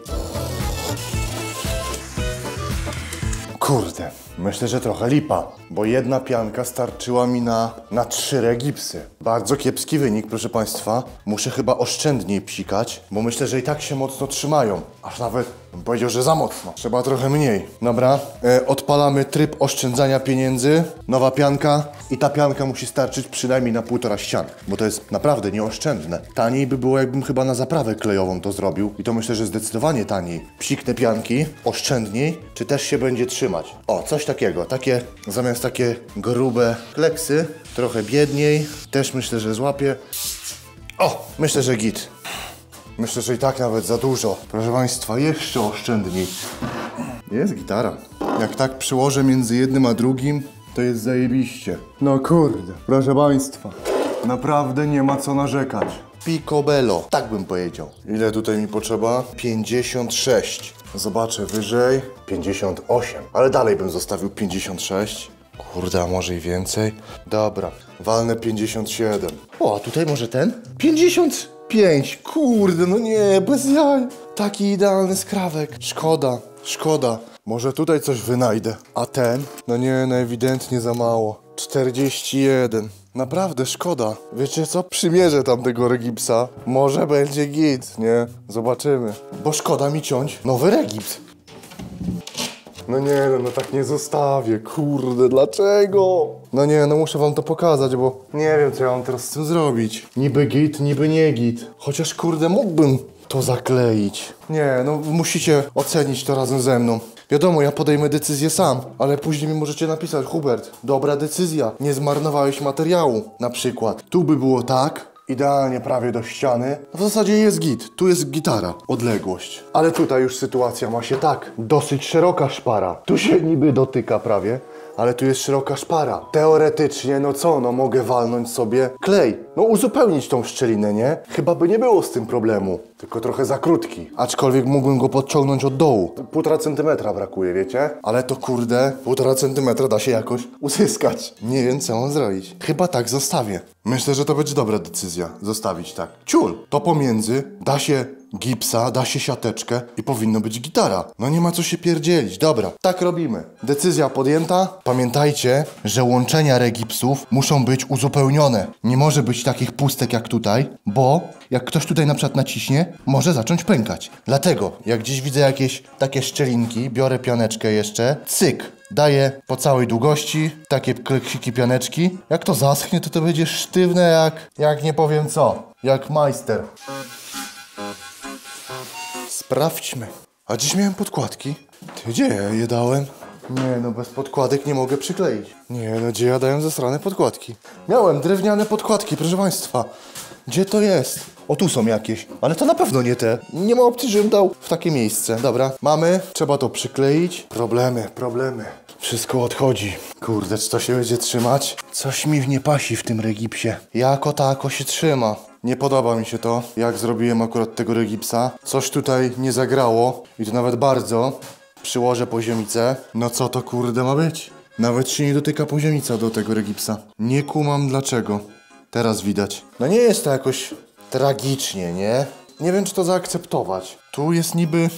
Kurde, myślę, że trochę lipa, bo jedna pianka starczyła mi na, na trzy regipsy. Bardzo kiepski wynik, proszę Państwa. Muszę chyba oszczędniej psikać, bo myślę, że i tak się mocno trzymają. Aż nawet bym powiedział, że za mocno. Trzeba trochę mniej. Dobra, e, odpalamy tryb oszczędzania pieniędzy. Nowa pianka i ta pianka musi starczyć przynajmniej na półtora ścian, bo to jest naprawdę nieoszczędne. Taniej by było, jakbym chyba na zaprawę klejową to zrobił i to myślę, że zdecydowanie taniej. Psiknę pianki, oszczędniej, czy też się będzie trzymać. O, coś takiego, takie zamiast takie grube kleksy, trochę biedniej, też myślę, że złapię. O, myślę, że git. Myślę, że i tak nawet za dużo. Proszę Państwa, jeszcze oszczędniej. Jest gitara. Jak tak przyłożę między jednym a drugim, to jest zajebiście. No kurde, proszę Państwa, naprawdę nie ma co narzekać. Picobello, tak bym powiedział. Ile tutaj mi potrzeba? pięćdziesiąt sześć. Zobaczę wyżej. pięćdziesiąt osiem. Ale dalej bym zostawił pięćdziesiąt sześć. Kurde, a może i więcej? Dobra, walnę pięćdziesiąt siedem. O, a tutaj może ten? pięćdziesiąt pięć. Kurde, no nie, bez jaj. Taki idealny skrawek. Szkoda, szkoda. Może tutaj coś wynajdę. A ten? No nie, no ewidentnie za mało. czterdzieści jeden. Naprawdę szkoda. Wiecie co? Przymierzę tamtego regipsa. Może będzie git, nie? Zobaczymy. Bo szkoda mi ciąć nowy regips. No nie, no, no tak nie zostawię. Kurde, dlaczego? No nie, no muszę wam to pokazać, bo nie wiem, co ja mam teraz z tym zrobić. Niby git, niby nie git. Chociaż kurde, mógłbym to zakleić. Nie, no musicie ocenić to razem ze mną. Wiadomo, ja podejmę decyzję sam, ale później mi możecie napisać: Hubert, dobra decyzja, nie zmarnowałeś materiału. Na przykład, tu by było tak, idealnie prawie do ściany. W zasadzie jest git, tu jest gitara, odległość. Ale tutaj już sytuacja ma się tak, dosyć szeroka szpara. Tu się niby dotyka prawie, ale tu jest szeroka szpara. Teoretycznie, no co, no mogę walnąć sobie klej. No uzupełnić tą szczelinę, nie? Chyba by nie było z tym problemu. Tylko trochę za krótki. Aczkolwiek mógłbym go podciągnąć od dołu. Półtora centymetra brakuje, wiecie? Ale to kurde, półtora centymetra da się jakoś uzyskać. Nie wiem, co mam zrobić. Chyba tak zostawię. Myślę, że to będzie dobra decyzja. Zostawić tak. Ciul! To pomiędzy da się gipsa, da się siateczkę i powinno być gitara. No nie ma co się pierdzielić. Dobra, tak robimy. Decyzja podjęta. Pamiętajcie, że łączenia regipsów muszą być uzupełnione. Nie może być takich pustek jak tutaj, bo jak ktoś tutaj na przykład naciśnie, może zacząć pękać. Dlatego, jak gdzieś widzę jakieś takie szczelinki, biorę pianeczkę jeszcze, cyk, daję po całej długości takie kleksiki pianeczki. Jak to zaschnie, to to będzie sztywne jak, jak nie powiem co, jak majster. Sprawdźmy. A dziś miałem podkładki. Ty, gdzie ja je dałem? Nie no, bez podkładek nie mogę przykleić. Nie no, gdzie ja dałem zasrane podkładki? Miałem drewniane podkładki, proszę państwa. Gdzie to jest? O, tu są jakieś. Ale to na pewno nie te. Nie ma opcji, żebym dał w takie miejsce. Dobra, mamy. Trzeba to przykleić. Problemy, problemy. Wszystko odchodzi. Kurde, czy to się będzie trzymać? Coś mi nie pasi w tym regipsie. Jako tako się trzyma. Nie podoba mi się to, jak zrobiłem akurat tego regipsa. Coś tutaj nie zagrało i to nawet bardzo. Przyłożę poziomicę. No co to kurde ma być? Nawet się nie dotyka poziomica do tego regipsa. Nie kumam dlaczego. Teraz widać. No nie jest to jakoś tragicznie, nie? Nie wiem, czy to zaakceptować. Tu jest niby...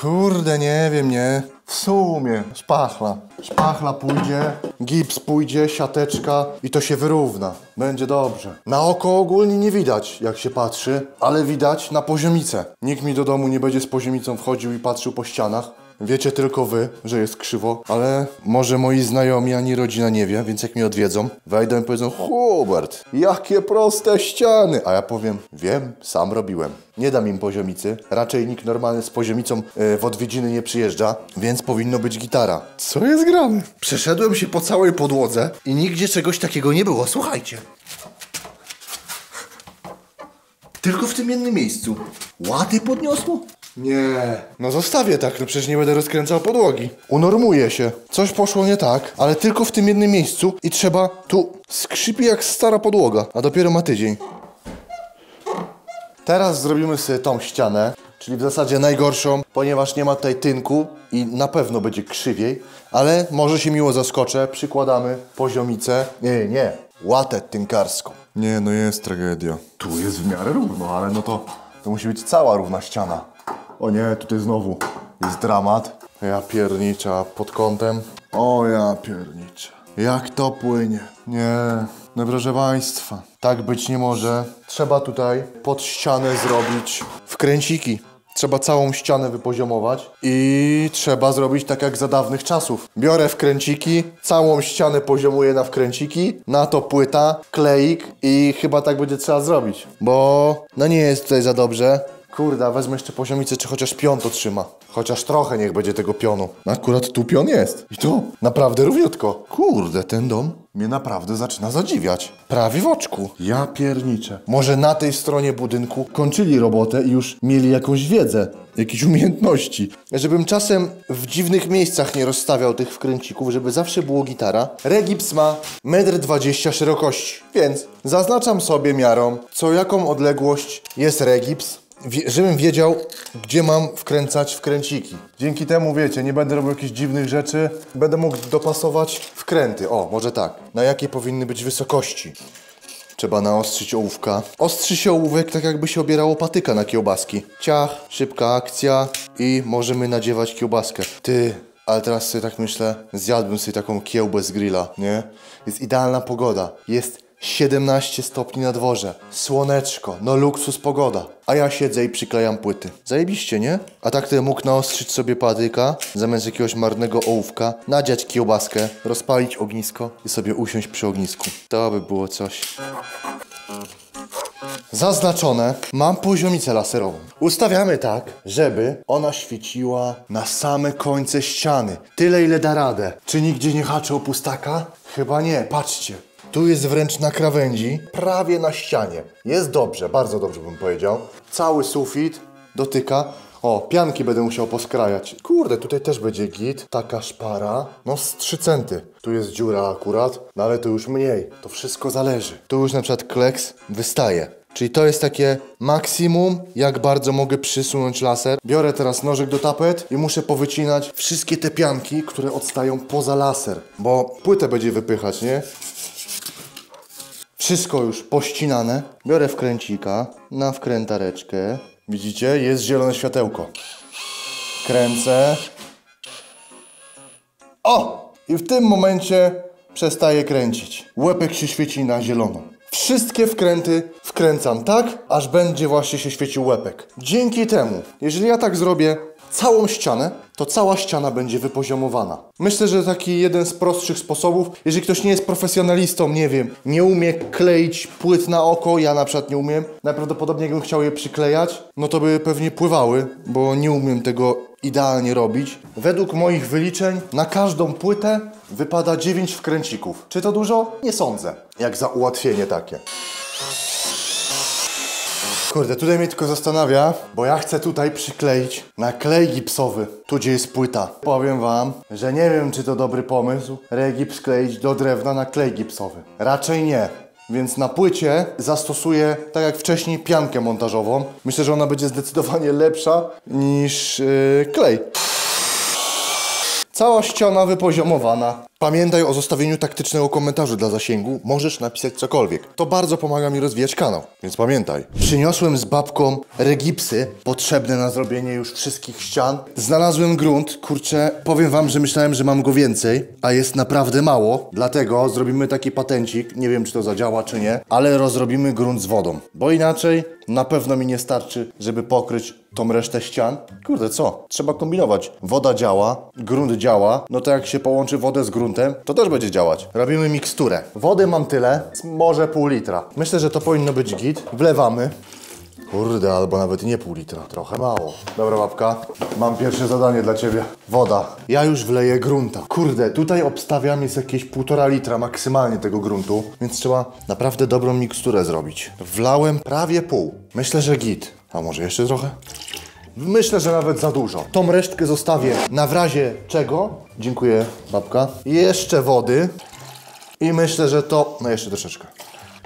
Kurde, nie wiem, nie? W sumie szpachla. Szpachla pójdzie, gips pójdzie, siateczka i to się wyrówna. Będzie dobrze. Na oko ogólnie nie widać, jak się patrzy, ale widać na poziomicę. Nikt mi do domu nie będzie z poziomicą wchodził i patrzył po ścianach. Wiecie tylko wy, że jest krzywo, ale może moi znajomi ani rodzina nie wie, więc jak mnie odwiedzą, wejdą i powiedzą: Hubert, jakie proste ściany! A ja powiem: wiem, sam robiłem. Nie dam im poziomicy, raczej nikt normalny z poziomicą yy, w odwiedziny nie przyjeżdża, więc powinno być gitara. Co jest grane? Przeszedłem się po całej podłodze i nigdzie czegoś takiego nie było, słuchajcie. Tylko w tym jednym miejscu. Łaty podniosło? Nie. No zostawię tak, no przecież nie będę rozkręcał podłogi. Unormuję się. Coś poszło nie tak, ale tylko w tym jednym miejscu i trzeba... Tu skrzypi jak stara podłoga, a dopiero ma tydzień. Teraz zrobimy sobie tą ścianę, czyli w zasadzie najgorszą, ponieważ nie ma tutaj tynku i na pewno będzie krzywiej, ale może się miło zaskoczę. Przykładamy poziomicę. Nie, nie. Łatę tynkarską. Nie, no jest tragedia. Tu jest w miarę równo, ale no to... To musi być cała równa ściana. O nie, tutaj znowu jest dramat. Ja piernicza pod kątem. O ja piernicza. Jak to płynie. Nie, no proszę państwa. Tak być nie może. Trzeba tutaj pod ścianę zrobić wkręciki. Trzeba całą ścianę wypoziomować i trzeba zrobić tak jak za dawnych czasów. Biorę wkręciki, całą ścianę poziomuję na wkręciki, na to płyta, kleik i chyba tak będzie trzeba zrobić, bo no nie jest tutaj za dobrze. Kurda, wezmę jeszcze poziomicę, czy chociaż pion to trzyma. Chociaż trochę niech będzie tego pionu. Akurat tu pion jest. I to naprawdę równiutko. Kurde, ten dom mnie naprawdę zaczyna zadziwiać. Prawie w oczku. Ja pierniczę. Może na tej stronie budynku kończyli robotę i już mieli jakąś wiedzę, jakieś umiejętności. Żebym czasem w dziwnych miejscach nie rozstawiał tych wkręcików, żeby zawsze było gitara. Regips ma metr dwadzieścia szerokości, więc zaznaczam sobie miarą, co jaką odległość jest regips, żebym wiedział, gdzie mam wkręcać wkręciki. Dzięki temu, wiecie, nie będę robił jakichś dziwnych rzeczy. Będę mógł dopasować wkręty. O, może tak. Na jakiej powinny być wysokości? Trzeba naostrzyć ołówka. Ostrzy się ołówek tak, jakby się obierało patyka na kiełbaski. Ciach, szybka akcja i możemy nadziewać kiełbaskę. Ty... Ale teraz sobie tak myślę, zjadłbym sobie taką kiełbę z grilla, nie? Jest idealna pogoda. Jest... siedemnaście stopni na dworze, słoneczko, no luksus pogoda. A ja siedzę i przyklejam płyty. Zajebiście, nie? A tak to mógł naostrzyć sobie patyka, zamiast jakiegoś marnego ołówka, nadziać kiełbaskę, rozpalić ognisko i sobie usiąść przy ognisku. To by było coś. Zaznaczone, mam poziomicę laserową. Ustawiamy tak, żeby ona świeciła na same końce ściany. Tyle, ile da radę. Czy nigdzie nie haczy o pustaka? Chyba nie, patrzcie. Tu jest wręcz na krawędzi, prawie na ścianie. Jest dobrze, bardzo dobrze bym powiedział. Cały sufit dotyka, O, pianki będę musiał poskrajać. Kurde, tutaj też będzie git. Taka szpara. No z trzy centy. Tu jest dziura akurat, no ale to już mniej. To wszystko zależy. Tu już na przykład kleks wystaje. Czyli to jest takie maksimum, jak bardzo mogę przysunąć laser. Biorę teraz nożyk do tapet i muszę powycinać wszystkie te pianki, które odstają poza laser. Bo płytę będzie wypychać, nie? Wszystko już pościnane. Biorę wkręcika na wkrętareczkę. Widzicie? Jest zielone światełko. Kręcę. O! I w tym momencie przestaje kręcić. Łepek się świeci na zielono. Wszystkie wkręty wkręcam tak, aż będzie właśnie się świecił łepek. Dzięki temu, jeżeli ja tak zrobię całą ścianę, to cała ściana będzie wypoziomowana. Myślę, że taki jeden z prostszych sposobów, jeżeli ktoś nie jest profesjonalistą, nie wiem, nie umie kleić płyt na oko, ja na przykład nie umiem, najprawdopodobniej jakbym chciał je przyklejać, no to by pewnie pływały, bo nie umiem tego idealnie robić. Według moich wyliczeń na każdą płytę wypada dziewięć wkręcików. Czy to dużo? Nie sądzę. Jak za ułatwienie takie. Kurde, tutaj mnie tylko zastanawia, bo ja chcę tutaj przykleić na klej gipsowy, tu gdzie jest płyta. Powiem wam, że nie wiem, czy to dobry pomysł, regips kleić do drewna na klej gipsowy. Raczej nie. Więc na płycie zastosuję, tak jak wcześniej, piankę montażową. Myślę, że ona będzie zdecydowanie lepsza niż yy, klej. Cała ściana wypoziomowana. Pamiętaj o zostawieniu taktycznego komentarza dla zasięgu. Możesz napisać cokolwiek. To bardzo pomaga mi rozwijać kanał, więc pamiętaj. Przyniosłem z babką regipsy potrzebne na zrobienie już wszystkich ścian. Znalazłem grunt. Kurczę, powiem wam, że myślałem, że mam go więcej, a jest naprawdę mało. Dlatego zrobimy taki patencik. Nie wiem, czy to zadziała, czy nie, ale rozrobimy grunt z wodą. Bo inaczej na pewno mi nie starczy, żeby pokryć tą resztę ścian. Kurde, co? Trzeba kombinować. Woda działa, grunt działa. No to jak się połączy wodę z gruntem, to też będzie działać. Robimy miksturę. Wody mam tyle, może pół litra. Myślę, że to powinno być git. Wlewamy. Kurde, albo nawet nie pół litra, trochę mało. Dobra babka, mam pierwsze zadanie dla ciebie. Woda. Ja już wleję grunta. Kurde, tutaj obstawiam jest jakieś półtora litra maksymalnie tego gruntu, więc trzeba naprawdę dobrą miksturę zrobić. Wlałem prawie pół. Myślę, że git. A może jeszcze trochę? Myślę, że nawet za dużo. Tą resztkę zostawię na w razie czego. Dziękuję, babka. Jeszcze wody. I myślę, że to... No jeszcze troszeczkę.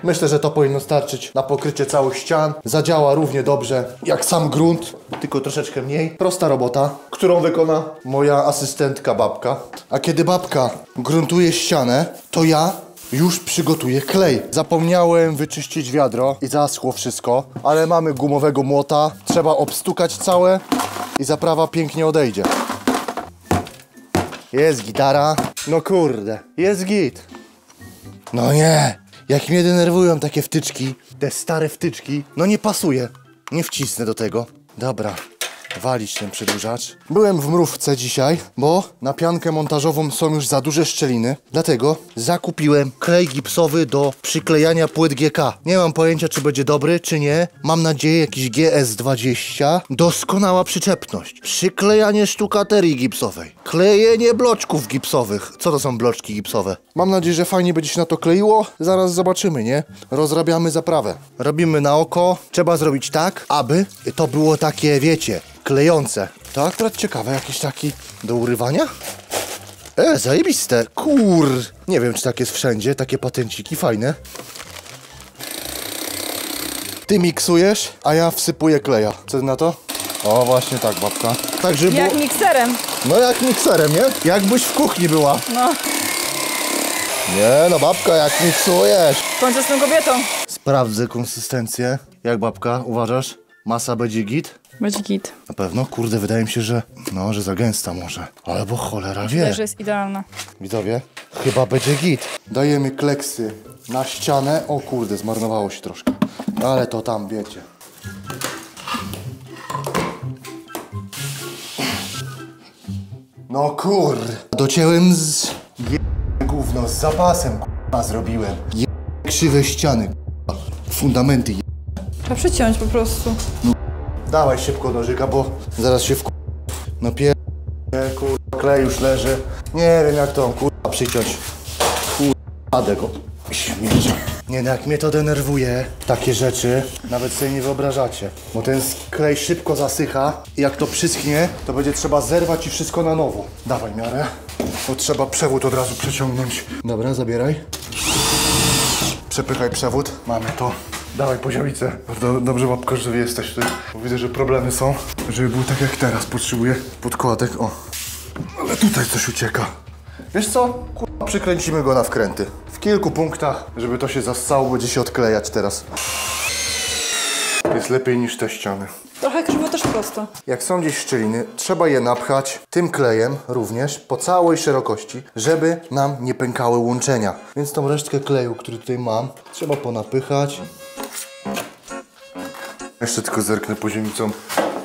Myślę, że to powinno starczyć na pokrycie całych ścian. Zadziała równie dobrze jak sam grunt, tylko troszeczkę mniej. Prosta robota, którą wykona moja asystentka babka. A kiedy babka gruntuje ścianę, to ja już przygotuję klej. Zapomniałem wyczyścić wiadro i zaschło wszystko, ale mamy gumowego młota. Trzeba obstukać całe i zaprawa pięknie odejdzie. Jest gitara. No kurde, jest git. No nie, jak mnie denerwują takie wtyczki, te stare wtyczki. No nie pasuje, nie wcisnę do tego. Dobra. Walić ten przedłużacz. Byłem w mrówce dzisiaj, bo na piankę montażową są już za duże szczeliny. Dlatego zakupiłem klej gipsowy do przyklejania płyt G K. Nie mam pojęcia, czy będzie dobry, czy nie. Mam nadzieję jakiś G S dwadzieścia. Doskonała przyczepność. Przyklejanie sztukaterii gipsowej. Klejenie bloczków gipsowych. Co to są bloczki gipsowe? Mam nadzieję, że fajnie będzie się na to kleiło. Zaraz zobaczymy, nie? Rozrabiamy zaprawę. Robimy na oko. Trzeba zrobić tak, aby to było takie, wiecie... klejące. To akurat ciekawe, jakiś taki do urywania? E, zajebiste, kur... Nie wiem, czy tak jest wszędzie, takie patenciki fajne. Ty miksujesz, a ja wsypuję kleja. Co ty na to? O, właśnie tak, babka. Tak, żeby jak było... mikserem. No jak mikserem, nie? Jakbyś w kuchni była. No. Nie no, babka, jak miksujesz. Kończę z tą kobietą. Sprawdzę konsystencję. Jak babka, uważasz? Masa będzie git? Będzie git. Na pewno? Kurde, wydaje mi się, że no, że za gęsta może. Albo cholera wie. Myślę, że jest idealna. Widzowie, chyba będzie git. Dajemy kleksy na ścianę. O kurde, zmarnowało się troszkę. Ale to tam, wiecie. No kur... Docięłem z... Je... gówno, z zapasem k***a zrobiłem. Je... krzywe ściany k***a. Fundamenty je... Trzeba przyciąć po prostu. Dawaj szybko nożyka, bo zaraz się wk... No pier... kurwa, klej już leży. Nie wiem jak to, kurwa, przyciąć. Kurwa, go. Śmierza. Nie no, jak mnie to denerwuje, takie rzeczy, nawet sobie nie wyobrażacie. Bo ten klej szybko zasycha i jak to przyschnie, to będzie trzeba zerwać i wszystko na nowo. Dawaj miarę, bo trzeba przewód od razu przeciągnąć. Dobra, zabieraj. Przepychaj przewód. Mamy to. Dawaj poziomicę. Do, dobrze, łapko, że jesteś tutaj. Bo widzę, że problemy są. Żeby był tak jak teraz, potrzebuję podkładek. O, ale tutaj coś ucieka. Wiesz co? Kurwa, przykręcimy go na wkręty. W kilku punktach, żeby to się zassało, będzie się odklejać teraz. Jest lepiej niż te ściany. Trochę krzywo, też prosto. Jak są gdzieś szczeliny, trzeba je napchać tym klejem również po całej szerokości, żeby nam nie pękały łączenia. Więc tą resztkę kleju, który tutaj mam, trzeba ponapychać. Jeszcze tylko zerknę poziomicą.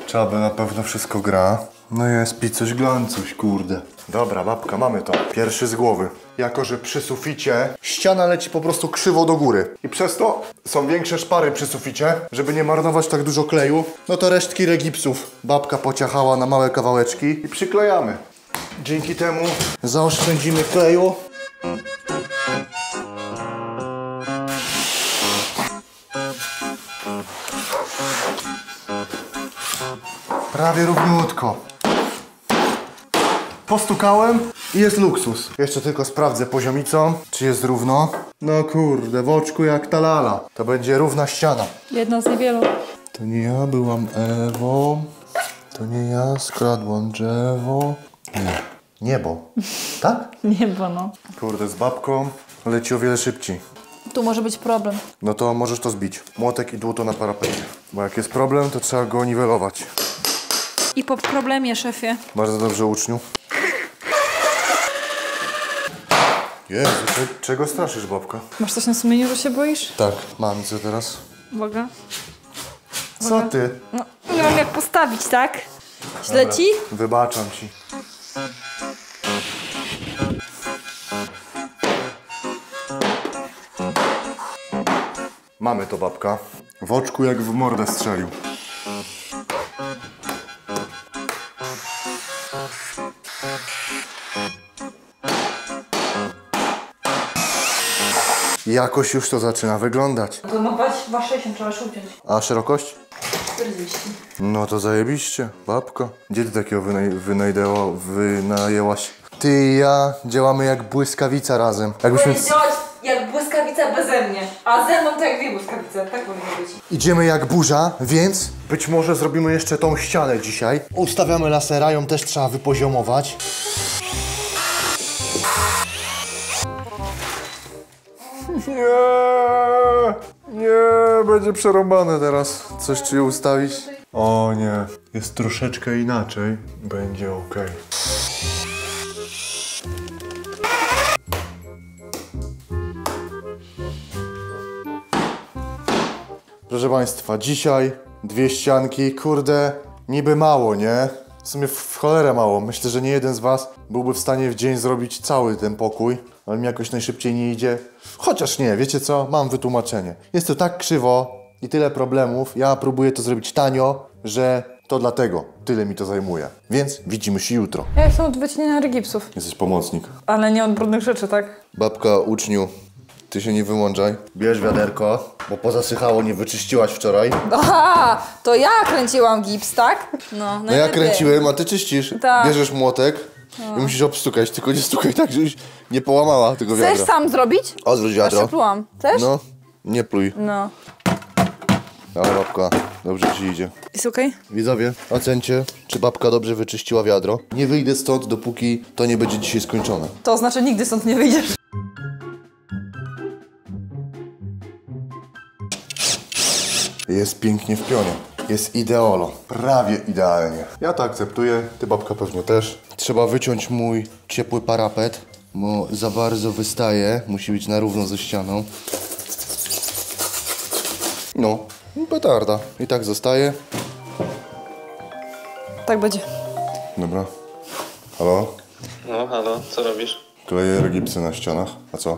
Trzeba by na pewno wszystko gra. No jest picoś glancuś, kurde. Dobra, babka, mamy to. Pierwszy z głowy. Jako że przy suficie ściana leci po prostu krzywo do góry. I przez to są większe szpary przy suficie. Żeby nie marnować tak dużo kleju, no to resztki regipsów babka pociachała na małe kawałeczki i przyklejamy. Dzięki temu zaoszczędzimy kleju. Prawie równiutko. Postukałem i jest luksus. Jeszcze tylko sprawdzę poziomicą, czy jest równo. No kurde, w oczku jak ta lala. To będzie równa ściana. Jedna z niewielu. To nie ja byłam Ewą. To nie ja skradłam drzewo. Nie. Niebo. Tak? Niebo, no. Kurde, z babką leci o wiele szybciej. Tu może być problem. No to możesz to zbić. Młotek i dłuto na parapecie. Bo jak jest problem, to trzeba go niwelować. I po problemie, szefie. Bardzo dobrze, uczniu. Jezu, czego straszysz, babka? Masz coś na sumieniu, że się boisz? Tak, mam. Co teraz? Uwaga. Uwaga. Co ty? No, nie mam jak postawić, tak? Źle ci? Wybaczam ci. Mamy to, babka. W oczku jak w mordę strzelił. Jakoś już to zaczyna wyglądać. To ma dwa sześćdziesiąt, trzeba się uciąć. A szerokość? czterdzieści. No to zajebiście, babko. Gdzie ty takiego wynaj wynajdeło, wynajęłaś? Ty i ja działamy jak błyskawica razem. Jakbyśmy... Jak błyskawica beze mnie, a ze mną to jak dwie błyskawice, tak powinno być. Idziemy jak burza, więc być może zrobimy jeszcze tą ścianę dzisiaj. Ustawiamy lasera, ją też trzeba wypoziomować. Nie, nie, będzie przerąbane teraz. Coś ci ustawić? O nie, jest troszeczkę inaczej. Będzie ok. Proszę Państwa, dzisiaj dwie ścianki, kurde, niby mało, nie? W sumie w cholerę mało. Myślę, że nie jeden z Was byłby w stanie w dzień zrobić cały ten pokój, ale mi jakoś najszybciej nie idzie. Chociaż nie, wiecie co? Mam wytłumaczenie. Jest to tak krzywo i tyle problemów, ja próbuję to zrobić tanio, że to dlatego tyle mi to zajmuje. Więc widzimy się jutro. Ja jestem od wycinienia regipsów. Jesteś pomocnik. Ale nie od brudnych rzeczy, tak? Babka, uczniu. Ty się nie wyłączaj. Bierz wiaderko, bo pozasychało, nie wyczyściłaś wczoraj. Aha, to ja kręciłam gips, tak? No, no ja kręciłem, a ty czyścisz. Tak. Bierzesz młotek no. I musisz obstukać, tylko nie stukaj tak, żebyś nie połamała tego wiadra. Chcesz sam zrobić? Odwróć wiadro. Ja się plułam. Chcesz? No, nie pluj. No. Dobra, babka, dobrze ci idzie. Jest okej? Okay? Widzowie, ocencie, czy babka dobrze wyczyściła wiadro. Nie wyjdę stąd, dopóki to nie będzie dzisiaj skończone. To znaczy nigdy stąd nie wyjdziesz. Jest pięknie w pionie. Jest ideolo. Prawie idealnie. Ja to akceptuję, ty babka pewnie też. Trzeba wyciąć mój ciepły parapet, bo za bardzo wystaje. Musi być na równo ze ścianą. No, petarda. I tak zostaje. Tak będzie. Dobra. Halo? No, halo, co robisz? Kleję regipsy na ścianach. A co?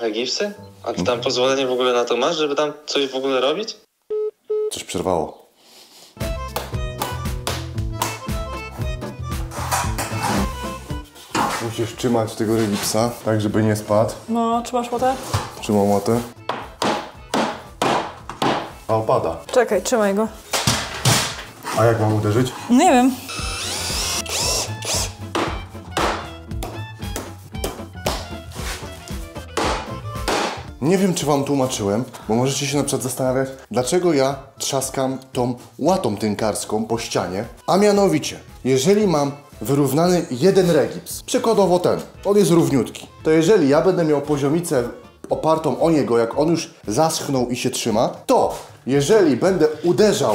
Regipsy? A ty tam pozwolenie w ogóle na to masz, żeby tam coś w ogóle robić? Coś przerwało. Musisz trzymać tego regipsa, tak żeby nie spadł. No, trzymasz młotę? Trzymam łatę. A opada. Czekaj, trzymaj go. A jak mam uderzyć? Nie wiem. Nie wiem, czy wam tłumaczyłem, bo możecie się na przykład zastanawiać, dlaczego ja trzaskam tą łatą tynkarską po ścianie. A mianowicie, jeżeli mam wyrównany jeden regips, przykładowo ten, on jest równiutki, to jeżeli ja będę miał poziomicę opartą o niego, jak on już zaschnął i się trzyma, to jeżeli będę uderzał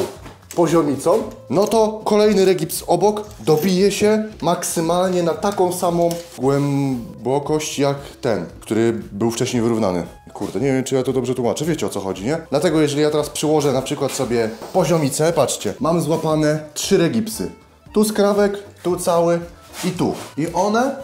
poziomicą, no to kolejny regips obok dobije się maksymalnie na taką samą głębokość jak ten, który był wcześniej wyrównany. Kurde, nie wiem, czy ja to dobrze tłumaczę, wiecie o co chodzi, nie? Dlatego jeżeli ja teraz przyłożę na przykład sobie poziomicę, patrzcie, mam złapane trzy regipsy. Tu skrawek, tu cały i tu. I one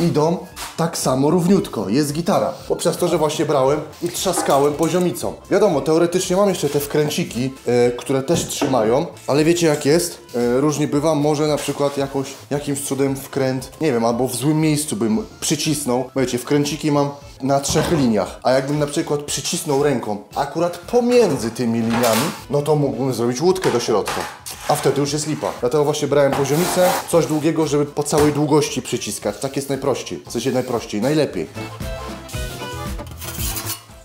idą tak samo równiutko, jest gitara. Poprzez to, że właśnie brałem i trzaskałem poziomicą. Wiadomo, teoretycznie mam jeszcze te wkręciki, yy, które też trzymają, ale wiecie jak jest? Yy, różnie bywa, może na przykład jakoś, jakimś cudem wkręt, nie wiem, albo w złym miejscu bym przycisnął. Wiecie, wkręciki mam na trzech liniach, a jakbym na przykład przycisnął ręką akurat pomiędzy tymi liniami, no to mógłbym zrobić łódkę do środka. A wtedy już jest lipa. Dlatego właśnie brałem poziomicę, coś długiego, żeby po całej długości przyciskać. Tak jest najprościej. W sensie najprościej, najlepiej.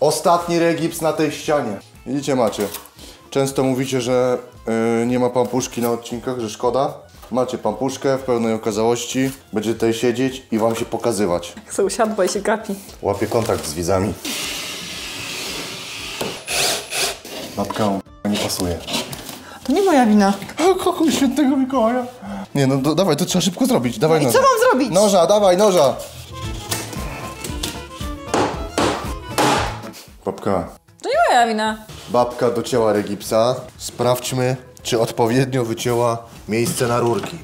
Ostatni regips na tej ścianie. Widzicie, macie. Często mówicie, że yy, nie ma pampuszki na odcinkach, że szkoda. Macie pampuszkę w pełnej okazałości, będzie tutaj siedzieć i wam się pokazywać. Chcę usiadł, bo się gapi. Łapie kontakt z widzami. Matka nie pasuje. To nie moja wina. Kocham świętego Mikołaja. Nie no, do, dawaj, to trzeba szybko zrobić. Dawaj no i noża. Co mam zrobić? Noża, dawaj, noża. Babka. To nie moja wina. Babka docięła regipsa. Sprawdźmy, czy odpowiednio wycięła miejsce na rurki.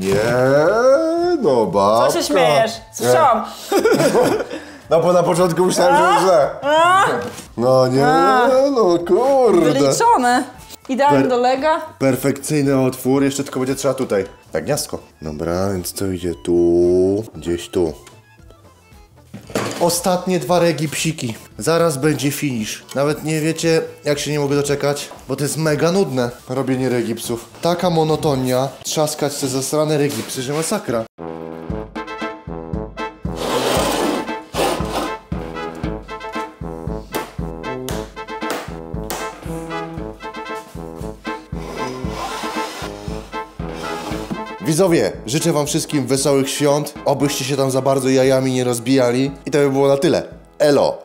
Nie, no babka. Co się śmiejesz? Słyszałam. No bo na początku myślałem, że źle. No nie, no kurde. Wyliczone. Idealnie per dolega. Perfekcyjny otwór, jeszcze tylko będzie trzeba tutaj. Tak, gniazdko. Dobra, więc co idzie tu, gdzieś tu. Ostatnie dwa regipsiki. Zaraz będzie finish. Nawet nie wiecie, jak się nie mogę doczekać, bo to jest mega nudne robienie regipsów. Taka monotonia, trzaskać te zasrane regipsy, że masakra. Widzowie, życzę wam wszystkim wesołych świąt, obyście się tam za bardzo jajami nie rozbijali i to by było na tyle. Elo!